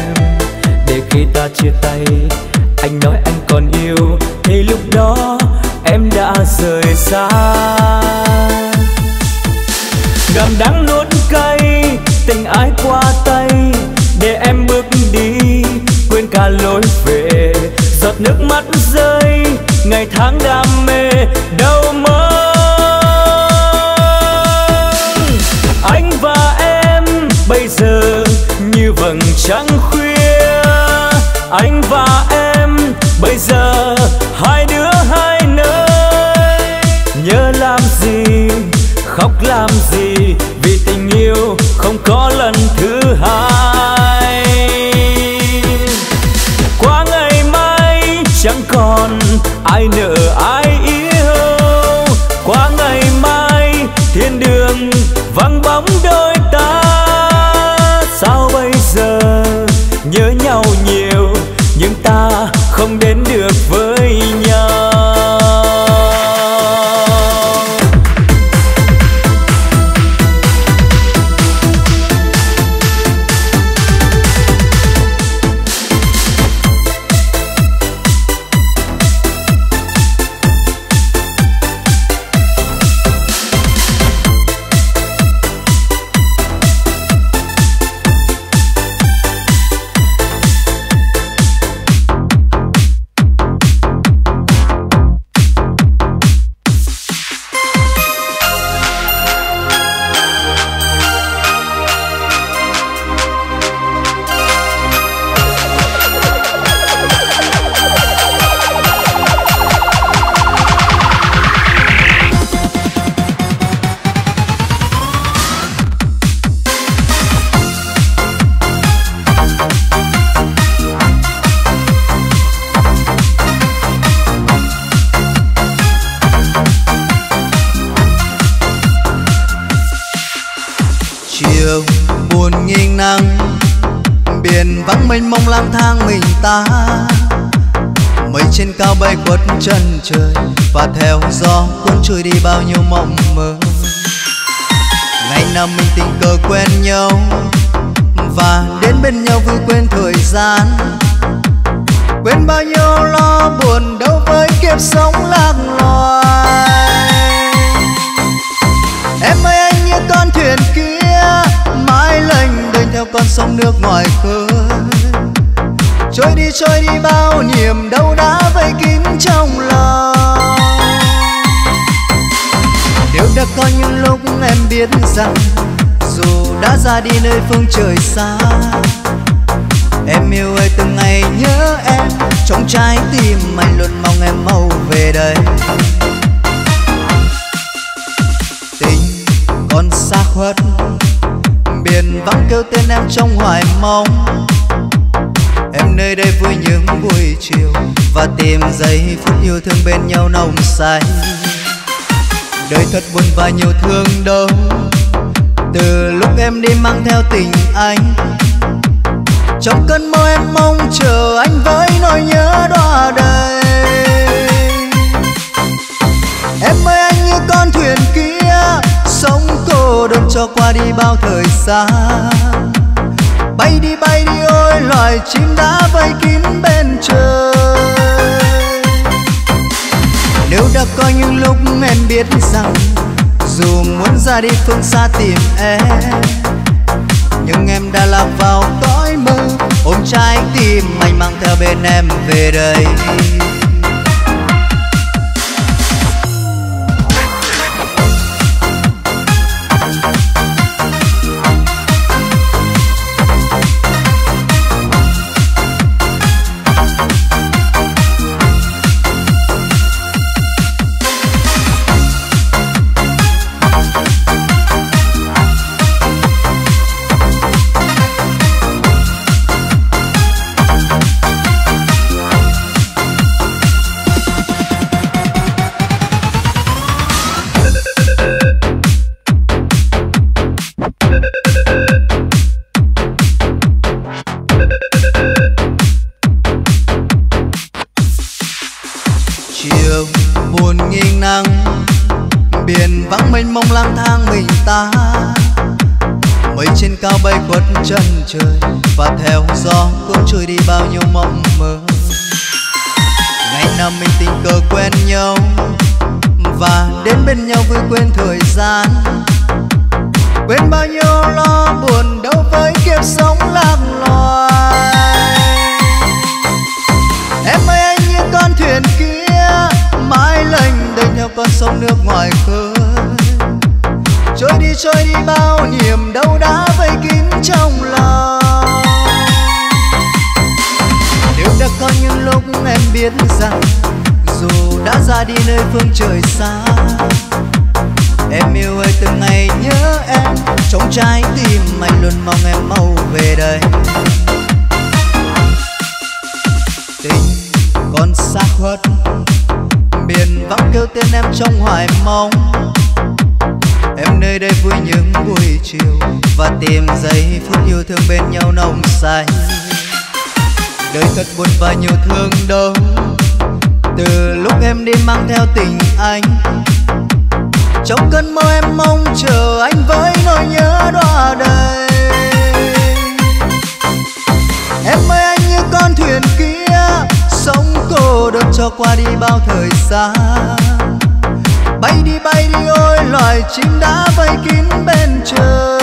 Để khi ta chia tay anh nói anh còn yêu, thì lúc đó em đã rời xa. Gặm đắng nuốt cay tình ái qua tay, để em bước đi quên cả lối về. Giọt nước mắt rơi ngày tháng đam mê đâu mơ. Anh và em bây giờ như vầng trăng khuya, anh và em bây giờ hai đứa hai nơi. Nhớ làm gì khóc làm gì, vì tình yêu không có lần thứ hai. Qua ngày mai chẳng còn ai nợ ai yêu, qua ngày mai thiên đường vắng bóng đôi ta. Sao bây giờ nhớ nhau nhiều, nhưng ta không đến được với nhau. Mênh mông lang thang mình ta, mây trên cao bay quất chân trời, và theo gió cuốn trôi đi bao nhiêu mộng mơ. Ngày nào mình tình cờ quen nhau, và đến bên nhau vui quên thời gian, quên bao nhiêu lo buồn đâu với kiếp sống lạc loài. Em ơi anh như con thuyền kia mãi lênh đênh theo con sông nước ngoài khơi, trôi đi bao niềm đau đã vây kín trong lòng. Nếu đã có những lúc em biết rằng dù đã ra đi nơi phương trời xa, em yêu ơi từng ngày nhớ em, trong trái tim anh luôn mong em mau về đây. Tình còn xa khuất, biển vắng kêu tên em trong hoài mong. Em nơi đây vui những buổi chiều, và tìm giây phút yêu thương bên nhau nồng say. Đời thật buồn và nhiều thương đau, từ lúc em đi mang theo tình anh. Trong cơn mơ em mong chờ anh với nỗi nhớ đọa đầy. Em ơi anh như con thuyền kia, sống cô đơn cho qua đi bao thời gian. Bay đi ôi loài chim đã vây kín bên trời. Nếu đã có những lúc em biết rằng dù muốn ra đi phương xa tìm em, nhưng em đã lạc vào cõi mơ, ôm trái tim anh mang theo bên em về đây. nắng biển vắng mênh mông lang thang mình ta, mây trên cao bay khuất chân trời và theo gió cuốn trôi đi bao nhiêu mộng mơ. Ngày nào mình tình cờ quen nhau và đến bên nhau vui quên thời gian, quên bao nhiêu lo buồn đâu với kiếp sống lạc loài. Em ơi anh như con thuyền kia mãi lênh đênh theo con sông nước ngoài khơi, trôi đi bao niềm đau đá vây kín trong lòng. Nếu đã có những lúc em biết rằng dù đã ra đi nơi phương trời xa, em yêu ơi từng ngày nhớ em, trong trái tim anh luôn mong em mau về đây. Tình còn xa khuất, biển vắng kêu tên em trong hoài mong, em nơi đây vui những buổi chiều và tìm giây phút yêu thương bên nhau nồng say. Đời thật buồn và nhiều thương đau, từ lúc em đi mang theo tình anh, trong cơn mơ em mong chờ anh với nỗi nhớ đọa đầy. Em ơi anh như con thuyền kia sống cô đơn cho qua đi bao thời gian, bay đi ôi loài chim đã vây kín bên trời.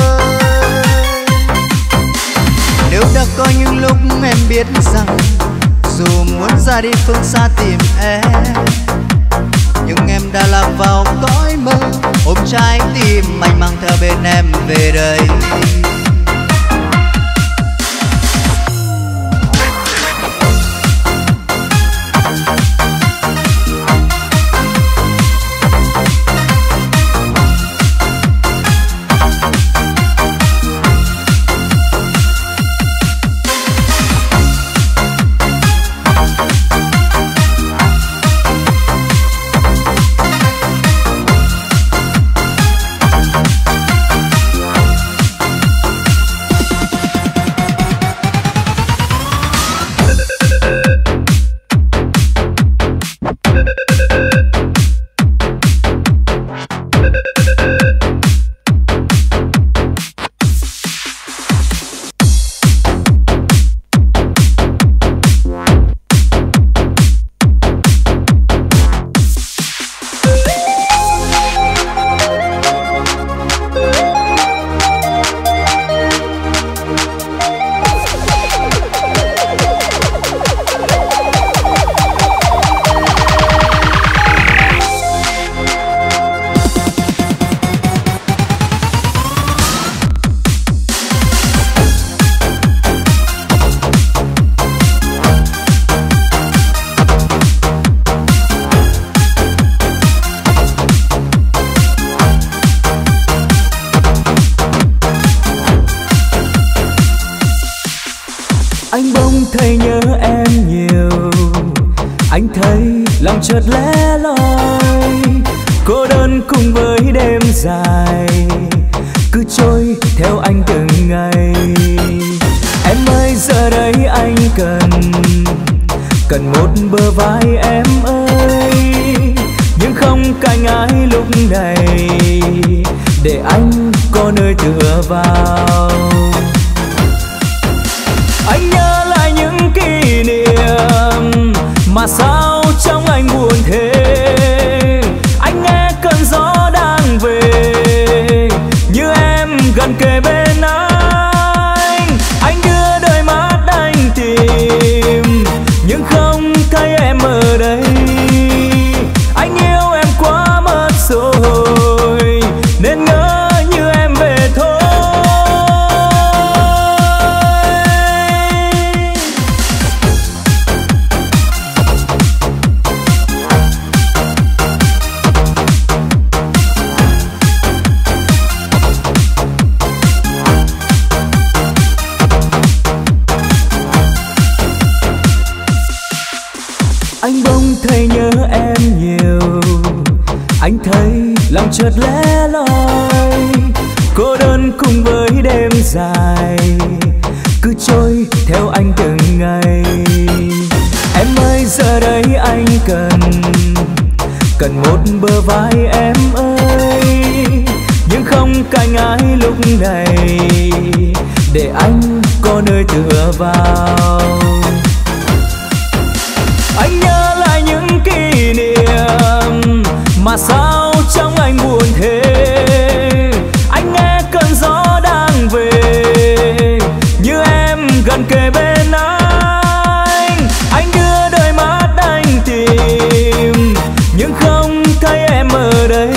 Nếu đã có những lúc em biết rằng dù muốn ra đi phương xa tìm em, nhưng em đã lạc vào cõi mơ, ôm trái tim anh mang theo bên em về đây. Chợt lẻ loi cô đơn cùng với đêm dài cứ trôi theo anh từng ngày. Em ơi giờ đây anh cần một bờ vai em ơi, nhưng không cạnh ai lúc này để anh có nơi tựa vào. Anh nhớ lại những kỷ niệm mà sao trong anh buồn thế. Anh nghe cơn gió đang về như em gần kề bên anh. Anh đưa đôi mắt anh tìm nhưng không thấy em ở đây. Anh yêu em quá mất rồi nên ngỡ như em về thôi. Chợt lẻ loi cô đơn cùng với đêm dài cứ trôi theo anh từng ngày. Em ơi giờ đây anh cần một bờ vai em ơi, nhưng không cạnh ai lúc này để anh có nơi tựa vào. Anh nhớ lại những kỷ niệm mà sao trong anh buồn thế. Anh nghe cơn gió đang về như em gần kề bên anh. Anh đưa đôi mắt anh tìm nhưng không thấy em ở đây.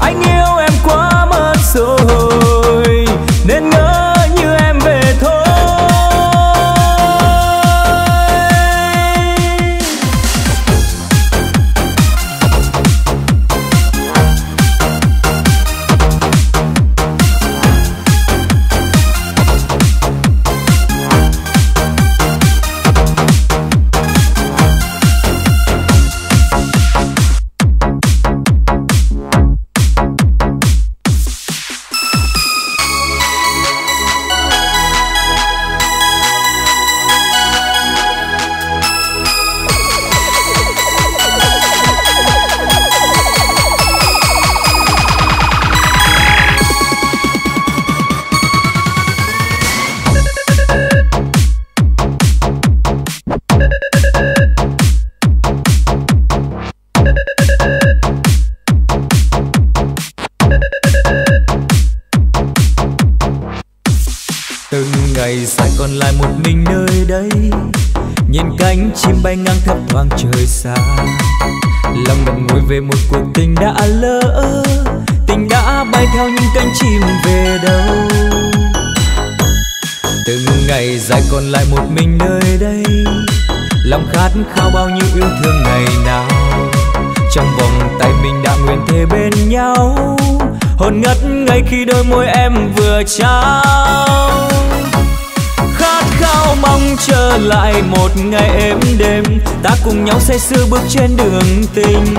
Anh yêu em quá mất rồi nên ngỡ như em về thôi. Ngày dài còn lại một mình nơi đây, nhìn cánh chim bay ngang thấp thoáng trời xa. Lòng ngậm ngùi về một cuộc tình đã lỡ, tình đã bay theo những cánh chim về đâu. Từng ngày dài còn lại một mình nơi đây, lòng khát khao bao nhiêu yêu thương ngày nào. Trong vòng tay mình đã nguyện thề bên nhau, hồn ngất ngây khi đôi môi em vừa trao. Khát khao mong trở lại một ngày êm đêm, ta cùng nhau say sưa bước trên đường tình.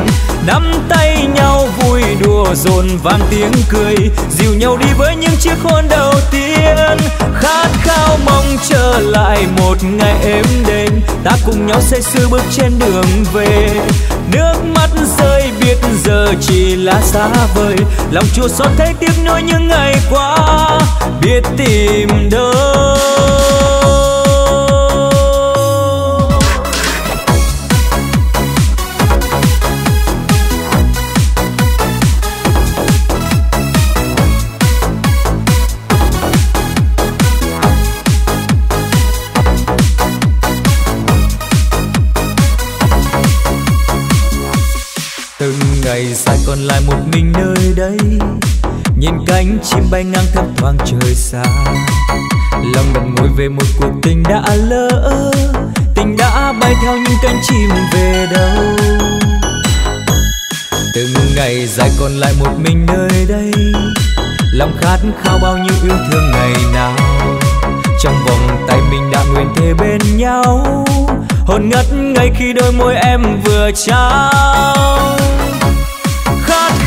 Nắm tay nhau vui đùa rộn vang tiếng cười, dìu nhau đi với những chiếc hôn đầu tiên. Khát khao mong trở lại một ngày êm đêm, ta cùng nhau say sưa bước trên đường về. Nước mắt rơi biết giờ chỉ là xa vời, lòng chua xót thấy tiếc nuối những ngày qua. Biết tìm đâu ngày dài còn lại một mình nơi đây, nhìn cánh chim bay ngang thấp thoáng trời xa. Lòng ngậm ngùi về một cuộc tình đã lỡ, tình đã bay theo những cánh chim về đâu. Từng ngày dài còn lại một mình nơi đây, lòng khát khao bao nhiêu yêu thương ngày nào. Trong vòng tay mình đã nguyện thề bên nhau, hồn ngất ngây khi đôi môi em vừa trao.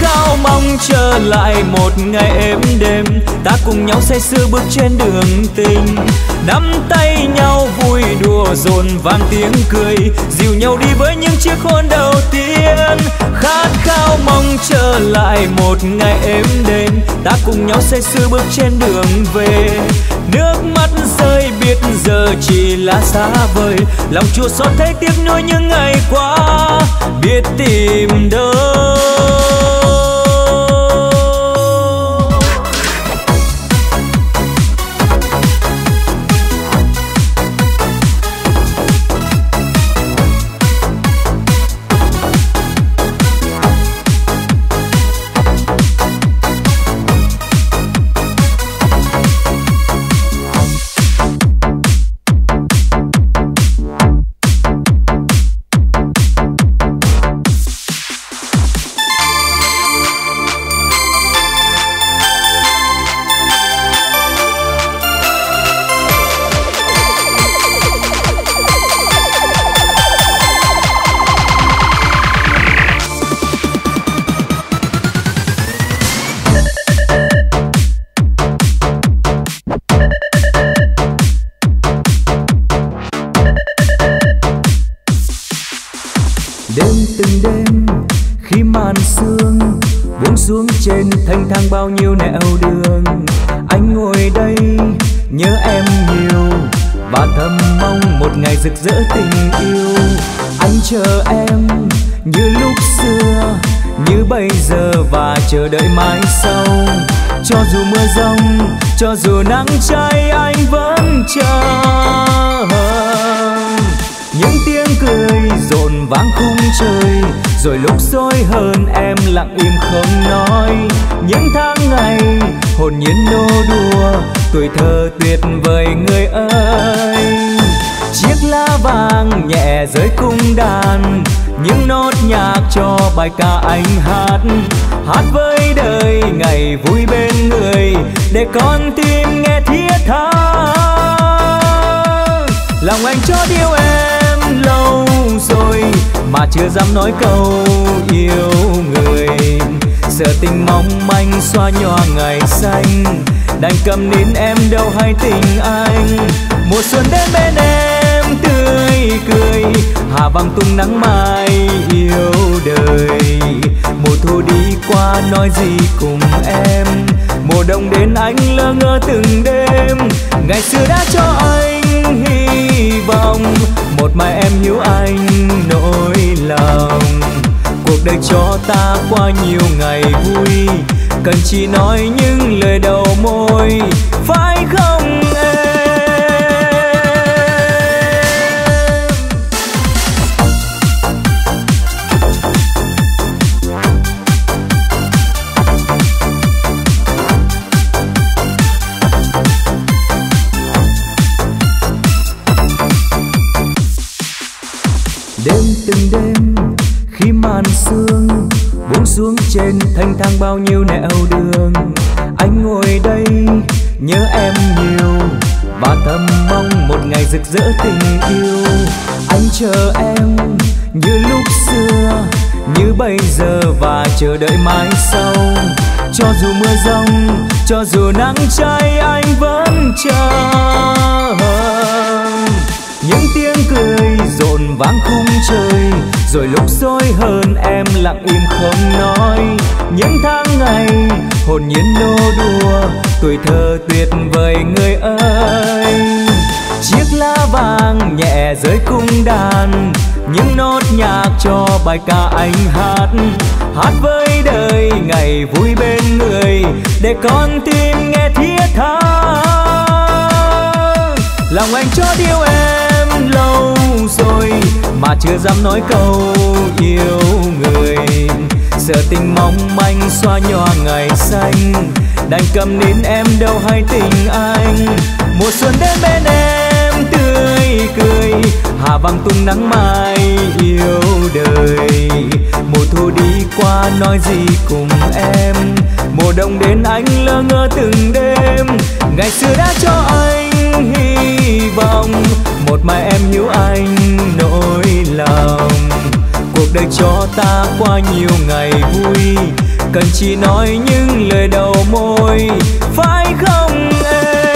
Khao mong trở lại một ngày êm đêm, ta cùng nhau say sưa bước trên đường tình. Nắm tay nhau vui đùa rộn vang tiếng cười, dìu nhau đi với những chiếc hôn đầu tiên. Khát khao mong trở lại một ngày êm đêm, ta cùng nhau say sưa bước trên đường về. Nước mắt rơi biết giờ chỉ là xa vời, lòng chua xót thấy tiếc nuối những ngày qua. Biết tìm đâu trên thanh thang bao nhiêu nẻo đường, anh ngồi đây nhớ em nhiều và thầm mong một ngày rực rỡ tình yêu. Anh chờ em như lúc xưa, như bây giờ và chờ đợi mãi sau. Cho dù mưa giông, cho dù nắng cháy, anh vẫn chờ. Những tiếng cười rộn vang khung trời, rồi lúc dối hơn em lặng im không nói. Những tháng ngày hồn nhiên nô đùa, tuổi thơ tuyệt vời người ơi. Chiếc lá vàng nhẹ rơi cung đàn, những nốt nhạc cho bài ca anh hát. Hát với đời ngày vui bên người, để con tim nghe thiết tha. Lòng anh chót yêu em lâu rồi, mà chưa dám nói câu yêu người. Giờ tình mong manh xoa nhòa ngày xanh, đành cầm nín em đâu hay tình anh. Mùa xuân đến bên em tươi cười, hà vang tung nắng mai yêu đời. Mùa thu đi qua nói gì cùng em, mùa đông đến anh lơ ngơ từng đêm. Ngày xưa đã cho anh hy vọng, một mai em hiểu anh nỗi lòng. Cuộc đời cho ta qua nhiều ngày vui, cần chỉ nói những lời đầu môi, phải không em? Từng đêm khi màn sương buông xuống trên thanh thang bao nhiêu nẻo đường, anh ngồi đây nhớ em nhiều và thầm mong một ngày rực rỡ tình yêu. Anh chờ em như lúc xưa, như bây giờ và chờ đợi mãi sau. Cho dù mưa giông, cho dù nắng cháy, anh vẫn chờ. Những tiếng cười rộn vang khung trời, rồi lúc dối hơn em lặng im không nói. Những tháng ngày hồn nhiên nô đùa, tuổi thơ tuyệt vời người ơi. Chiếc lá vàng nhẹ rơi cung đàn, những nốt nhạc cho bài ca anh hát. Hát với đời ngày vui bên người, để con tim nghe thiết tha. Lòng anh chót yêu em lâu rồi, mà chưa dám nói câu yêu người. Giờ tình mong manh xoa nhòa ngày xanh, đành cầm nín em đâu hay tình anh. Mùa xuân đến bên em tươi cười, hà vang tung nắng mai yêu đời. Mùa thu đi qua nói gì cùng em, mùa đông đến anh lơ ngơ từng đêm. Ngày xưa đã cho anh hy vọng, một mai em hiểu anh nỗi lòng. Cuộc đời cho ta qua nhiều ngày vui, cần chỉ nói những lời đầu môi, phải không em?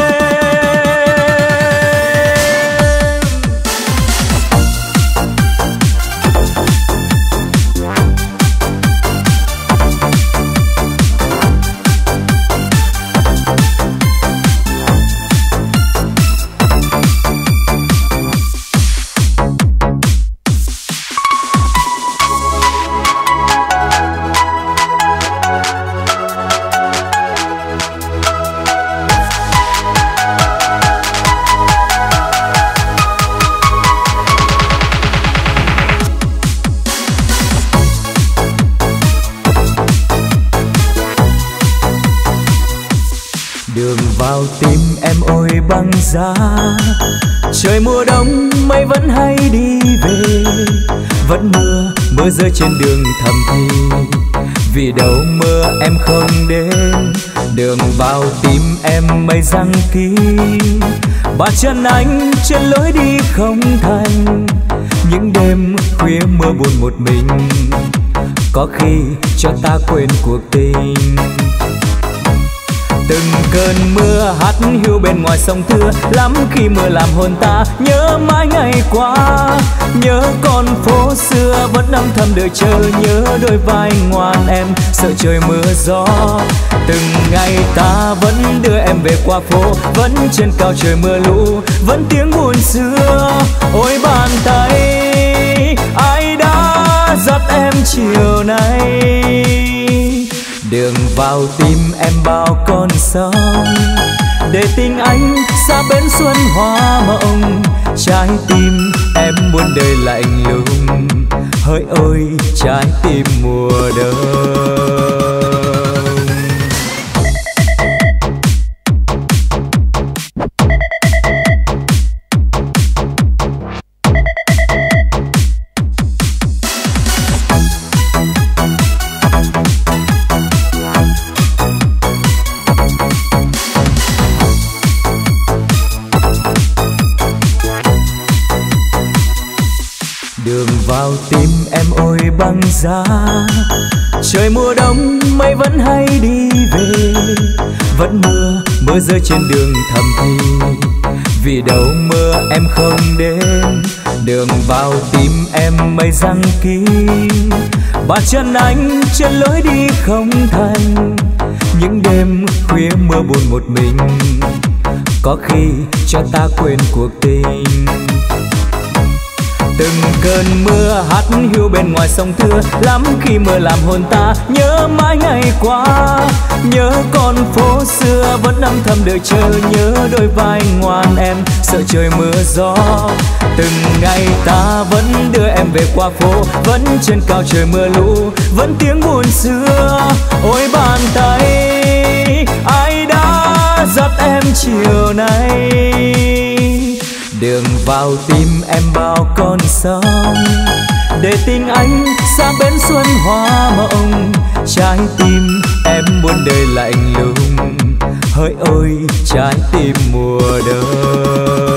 Băng giá trời mùa đông, mây vẫn hay đi về, vẫn mưa mưa rơi trên đường thầm thì vì đâu mưa em không đến. Đường vào tim em mây giăng kín, bàn chân anh trên lối đi không thành. Những đêm khuya mưa buồn một mình, có khi cho ta quên cuộc tình. Từng Cơn mưa hắt hiu bên ngoài sông thưa, lắm khi mưa làm hồn ta nhớ mãi ngày qua. Nhớ con phố xưa vẫn âm thầm đợi chờ, nhớ đôi vai ngoan em sợ trời mưa gió. Từng ngày ta vẫn đưa em về qua phố, vẫn trên cao trời mưa lũ, vẫn tiếng buồn xưa. Ôi bàn tay ai đã dắt em chiều nay, đường vào tim em bao con sông, để tình anh xa bến xuân hoa mộng. Trái tim em buôn đời lạnh lùng, hỡi ôi trái tim mùa đông. Vào tim em ôi băng giá, trời mùa đông mây vẫn hay đi về, vẫn mưa mưa rơi trên đường thầm thì vì đâu mưa em không đến. Đường vào tim em mây giăng kín, bàn chân anh trên lối đi không thành. Những đêm khuya mưa buồn một mình, có khi cho ta quên cuộc tình. Từng cơn mưa hắt hiu bên ngoài sông thưa, lắm khi mưa làm hồn ta nhớ mãi ngày qua. Nhớ con phố xưa vẫn âm thầm đợi chờ, nhớ đôi vai ngoan em sợ trời mưa gió. Từng ngày ta vẫn đưa em về qua phố, vẫn trên cao trời mưa lũ, vẫn tiếng buồn xưa. Ôi bàn tay ai đã dắt em chiều nay, đường vào tim em bao con sông, để tình anh xa bến xuân hoa mộng. Trái tim em buôn đời lạnh lùng, hỡi ôi trái tim mùa đông.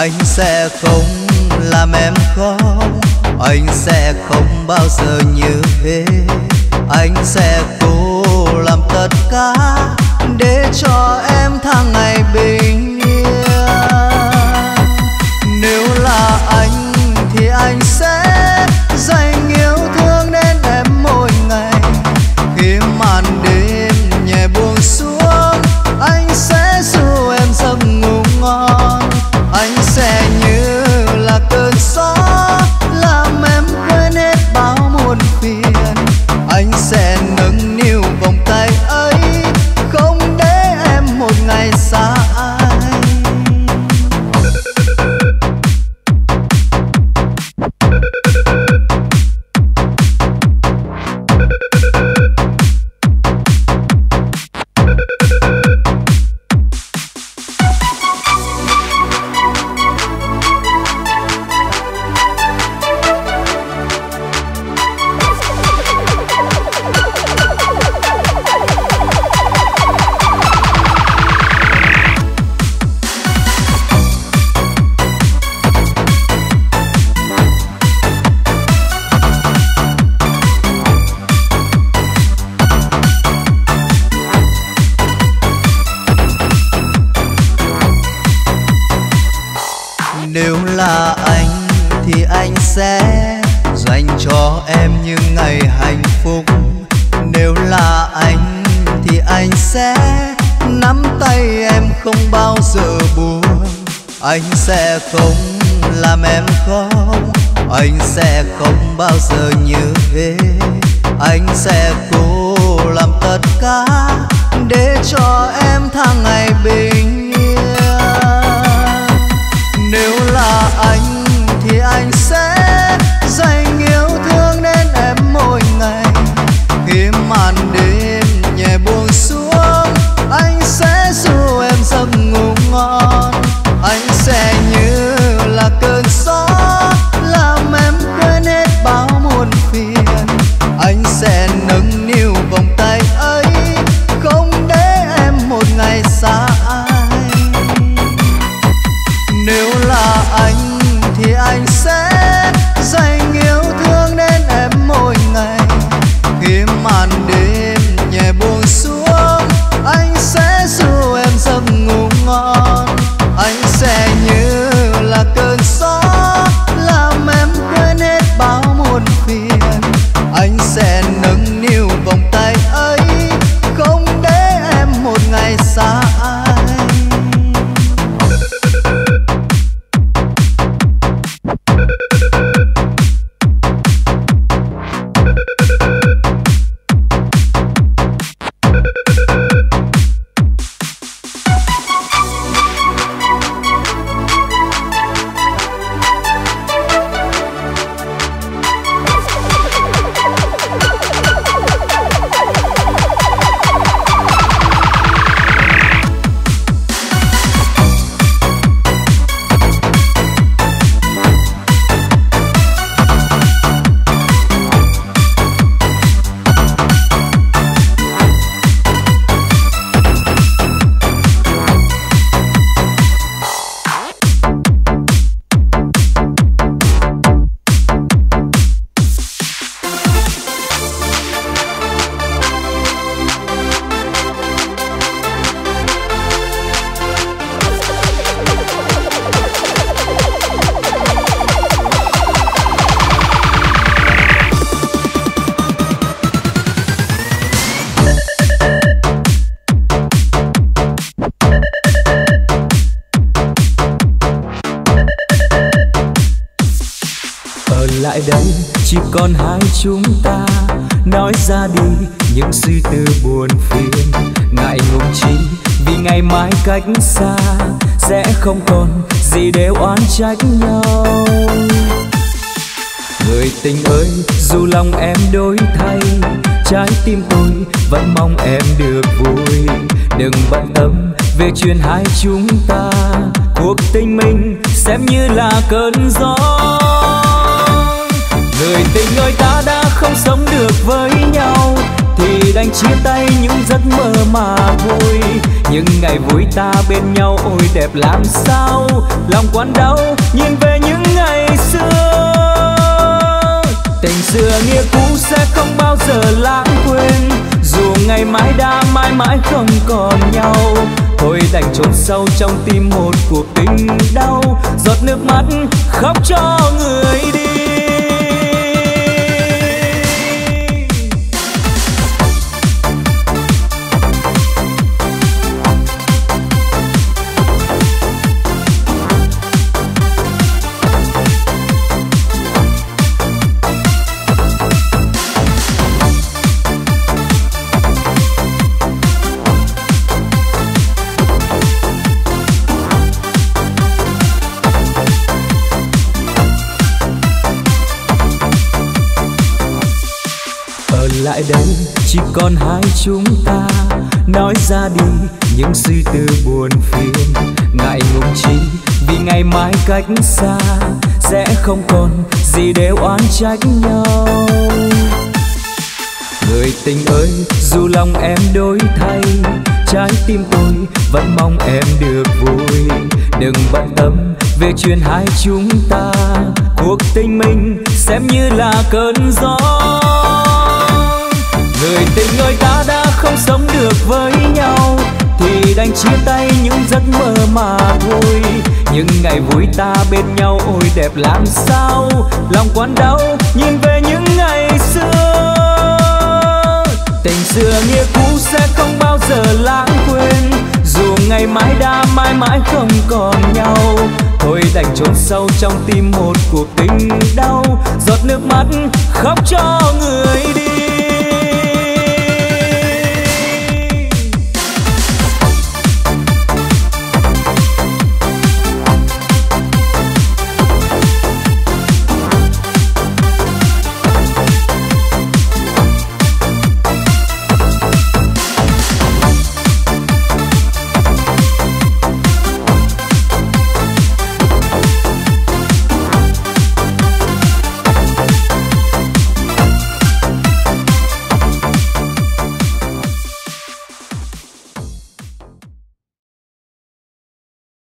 Anh sẽ không làm em khó, anh sẽ không bao giờ như thế. Anh sẽ cố làm tất cả để cho em tháng ngày bình yên. Nếu là anh thì anh sẽ dành yêu thương đến em mỗi ngày. Khi màn đêm nhẹ buông xuống, anh sẽ ru em giấc ngủ ngon. Anh sẽ như là cơn gió làm em quên hết bao muôn phiền. Anh sẽ nâng niu vòng tay ấy, không để em sẽ dành cho em những ngày hạnh phúc. Nếu là anh thì anh sẽ nắm tay em không bao giờ buồn. Anh sẽ không làm em khóc, anh sẽ không bao giờ như thế. Anh sẽ cố làm tất cả để cho em tháng ngày bình yên. Nếu là anh thì anh sẽ dành yêu thương đến em mỗi ngày. Khi màn đêm nhẹ buông xuống, anh sẽ ru em giấc ngủ ngon. Anh sẽ như là cơn gió làm em quên hết bao muôn phiền. Anh sẽ nâng niu vòng tay ấy, không để em một ngày xa anh. Nếu là anh thì anh sẽ dành yêu thương đến em mỗi ngày. Khi màn đêm nhẹ buông xuống, anh sẽ ru em giấc ngủ ngon. Anh sẽ như là cơn gió làm em quên hết bao muôn phiền. Anh sẽ nâng niu vòng tay ấy, không để em một ngày xa anh. Còn hai chúng ta nói ra đi những suy tư buồn phiền, ngại ngùng chính vì ngày mai cách xa sẽ không còn gì để oán trách nhau. Người tình ơi, dù lòng em đổi thay, trái tim tôi vẫn mong em được vui. Đừng bận tâm về chuyện hai chúng ta, cuộc tình mình xem như là cơn gió. Người tình ơi, ta đã không sống được với nhau thì đành chia tay những giấc mơ mà thôi. Những ngày vui ta bên nhau ôi đẹp làm sao, lòng quặn đau nhìn về những ngày xưa. Tình xưa nghĩa cũ sẽ không bao giờ lãng quên, dù ngày mai đã mãi mãi không còn nhau. Thôi đành chôn sâu trong tim một cuộc tình đau, giọt nước mắt khóc cho người đi. Lại đây chỉ còn hai chúng ta nói ra đi những suy tư buồn phiền, ngại ngùng chính vì ngày mai cách xa sẽ không còn gì để oán trách nhau. Người tình ơi, dù lòng em đổi thay, trái tim tôi vẫn mong em được vui. Đừng bận tâm về chuyện hai chúng ta, cuộc tình mình xem như là cơn gió. Người tình ơi, ta đã không sống được với nhau thì đành chia tay những giấc mơ mà thôi. Những ngày vui ta bên nhau ôi đẹp làm sao, lòng quặn đau nhìn về những ngày xưa. Tình xưa nghĩa cũ sẽ không bao giờ lãng quên, dù ngày mai đã mãi mãi không còn nhau. Thôi đành chôn sâu trong tim một cuộc tình đau, giọt nước mắt khóc cho người đi.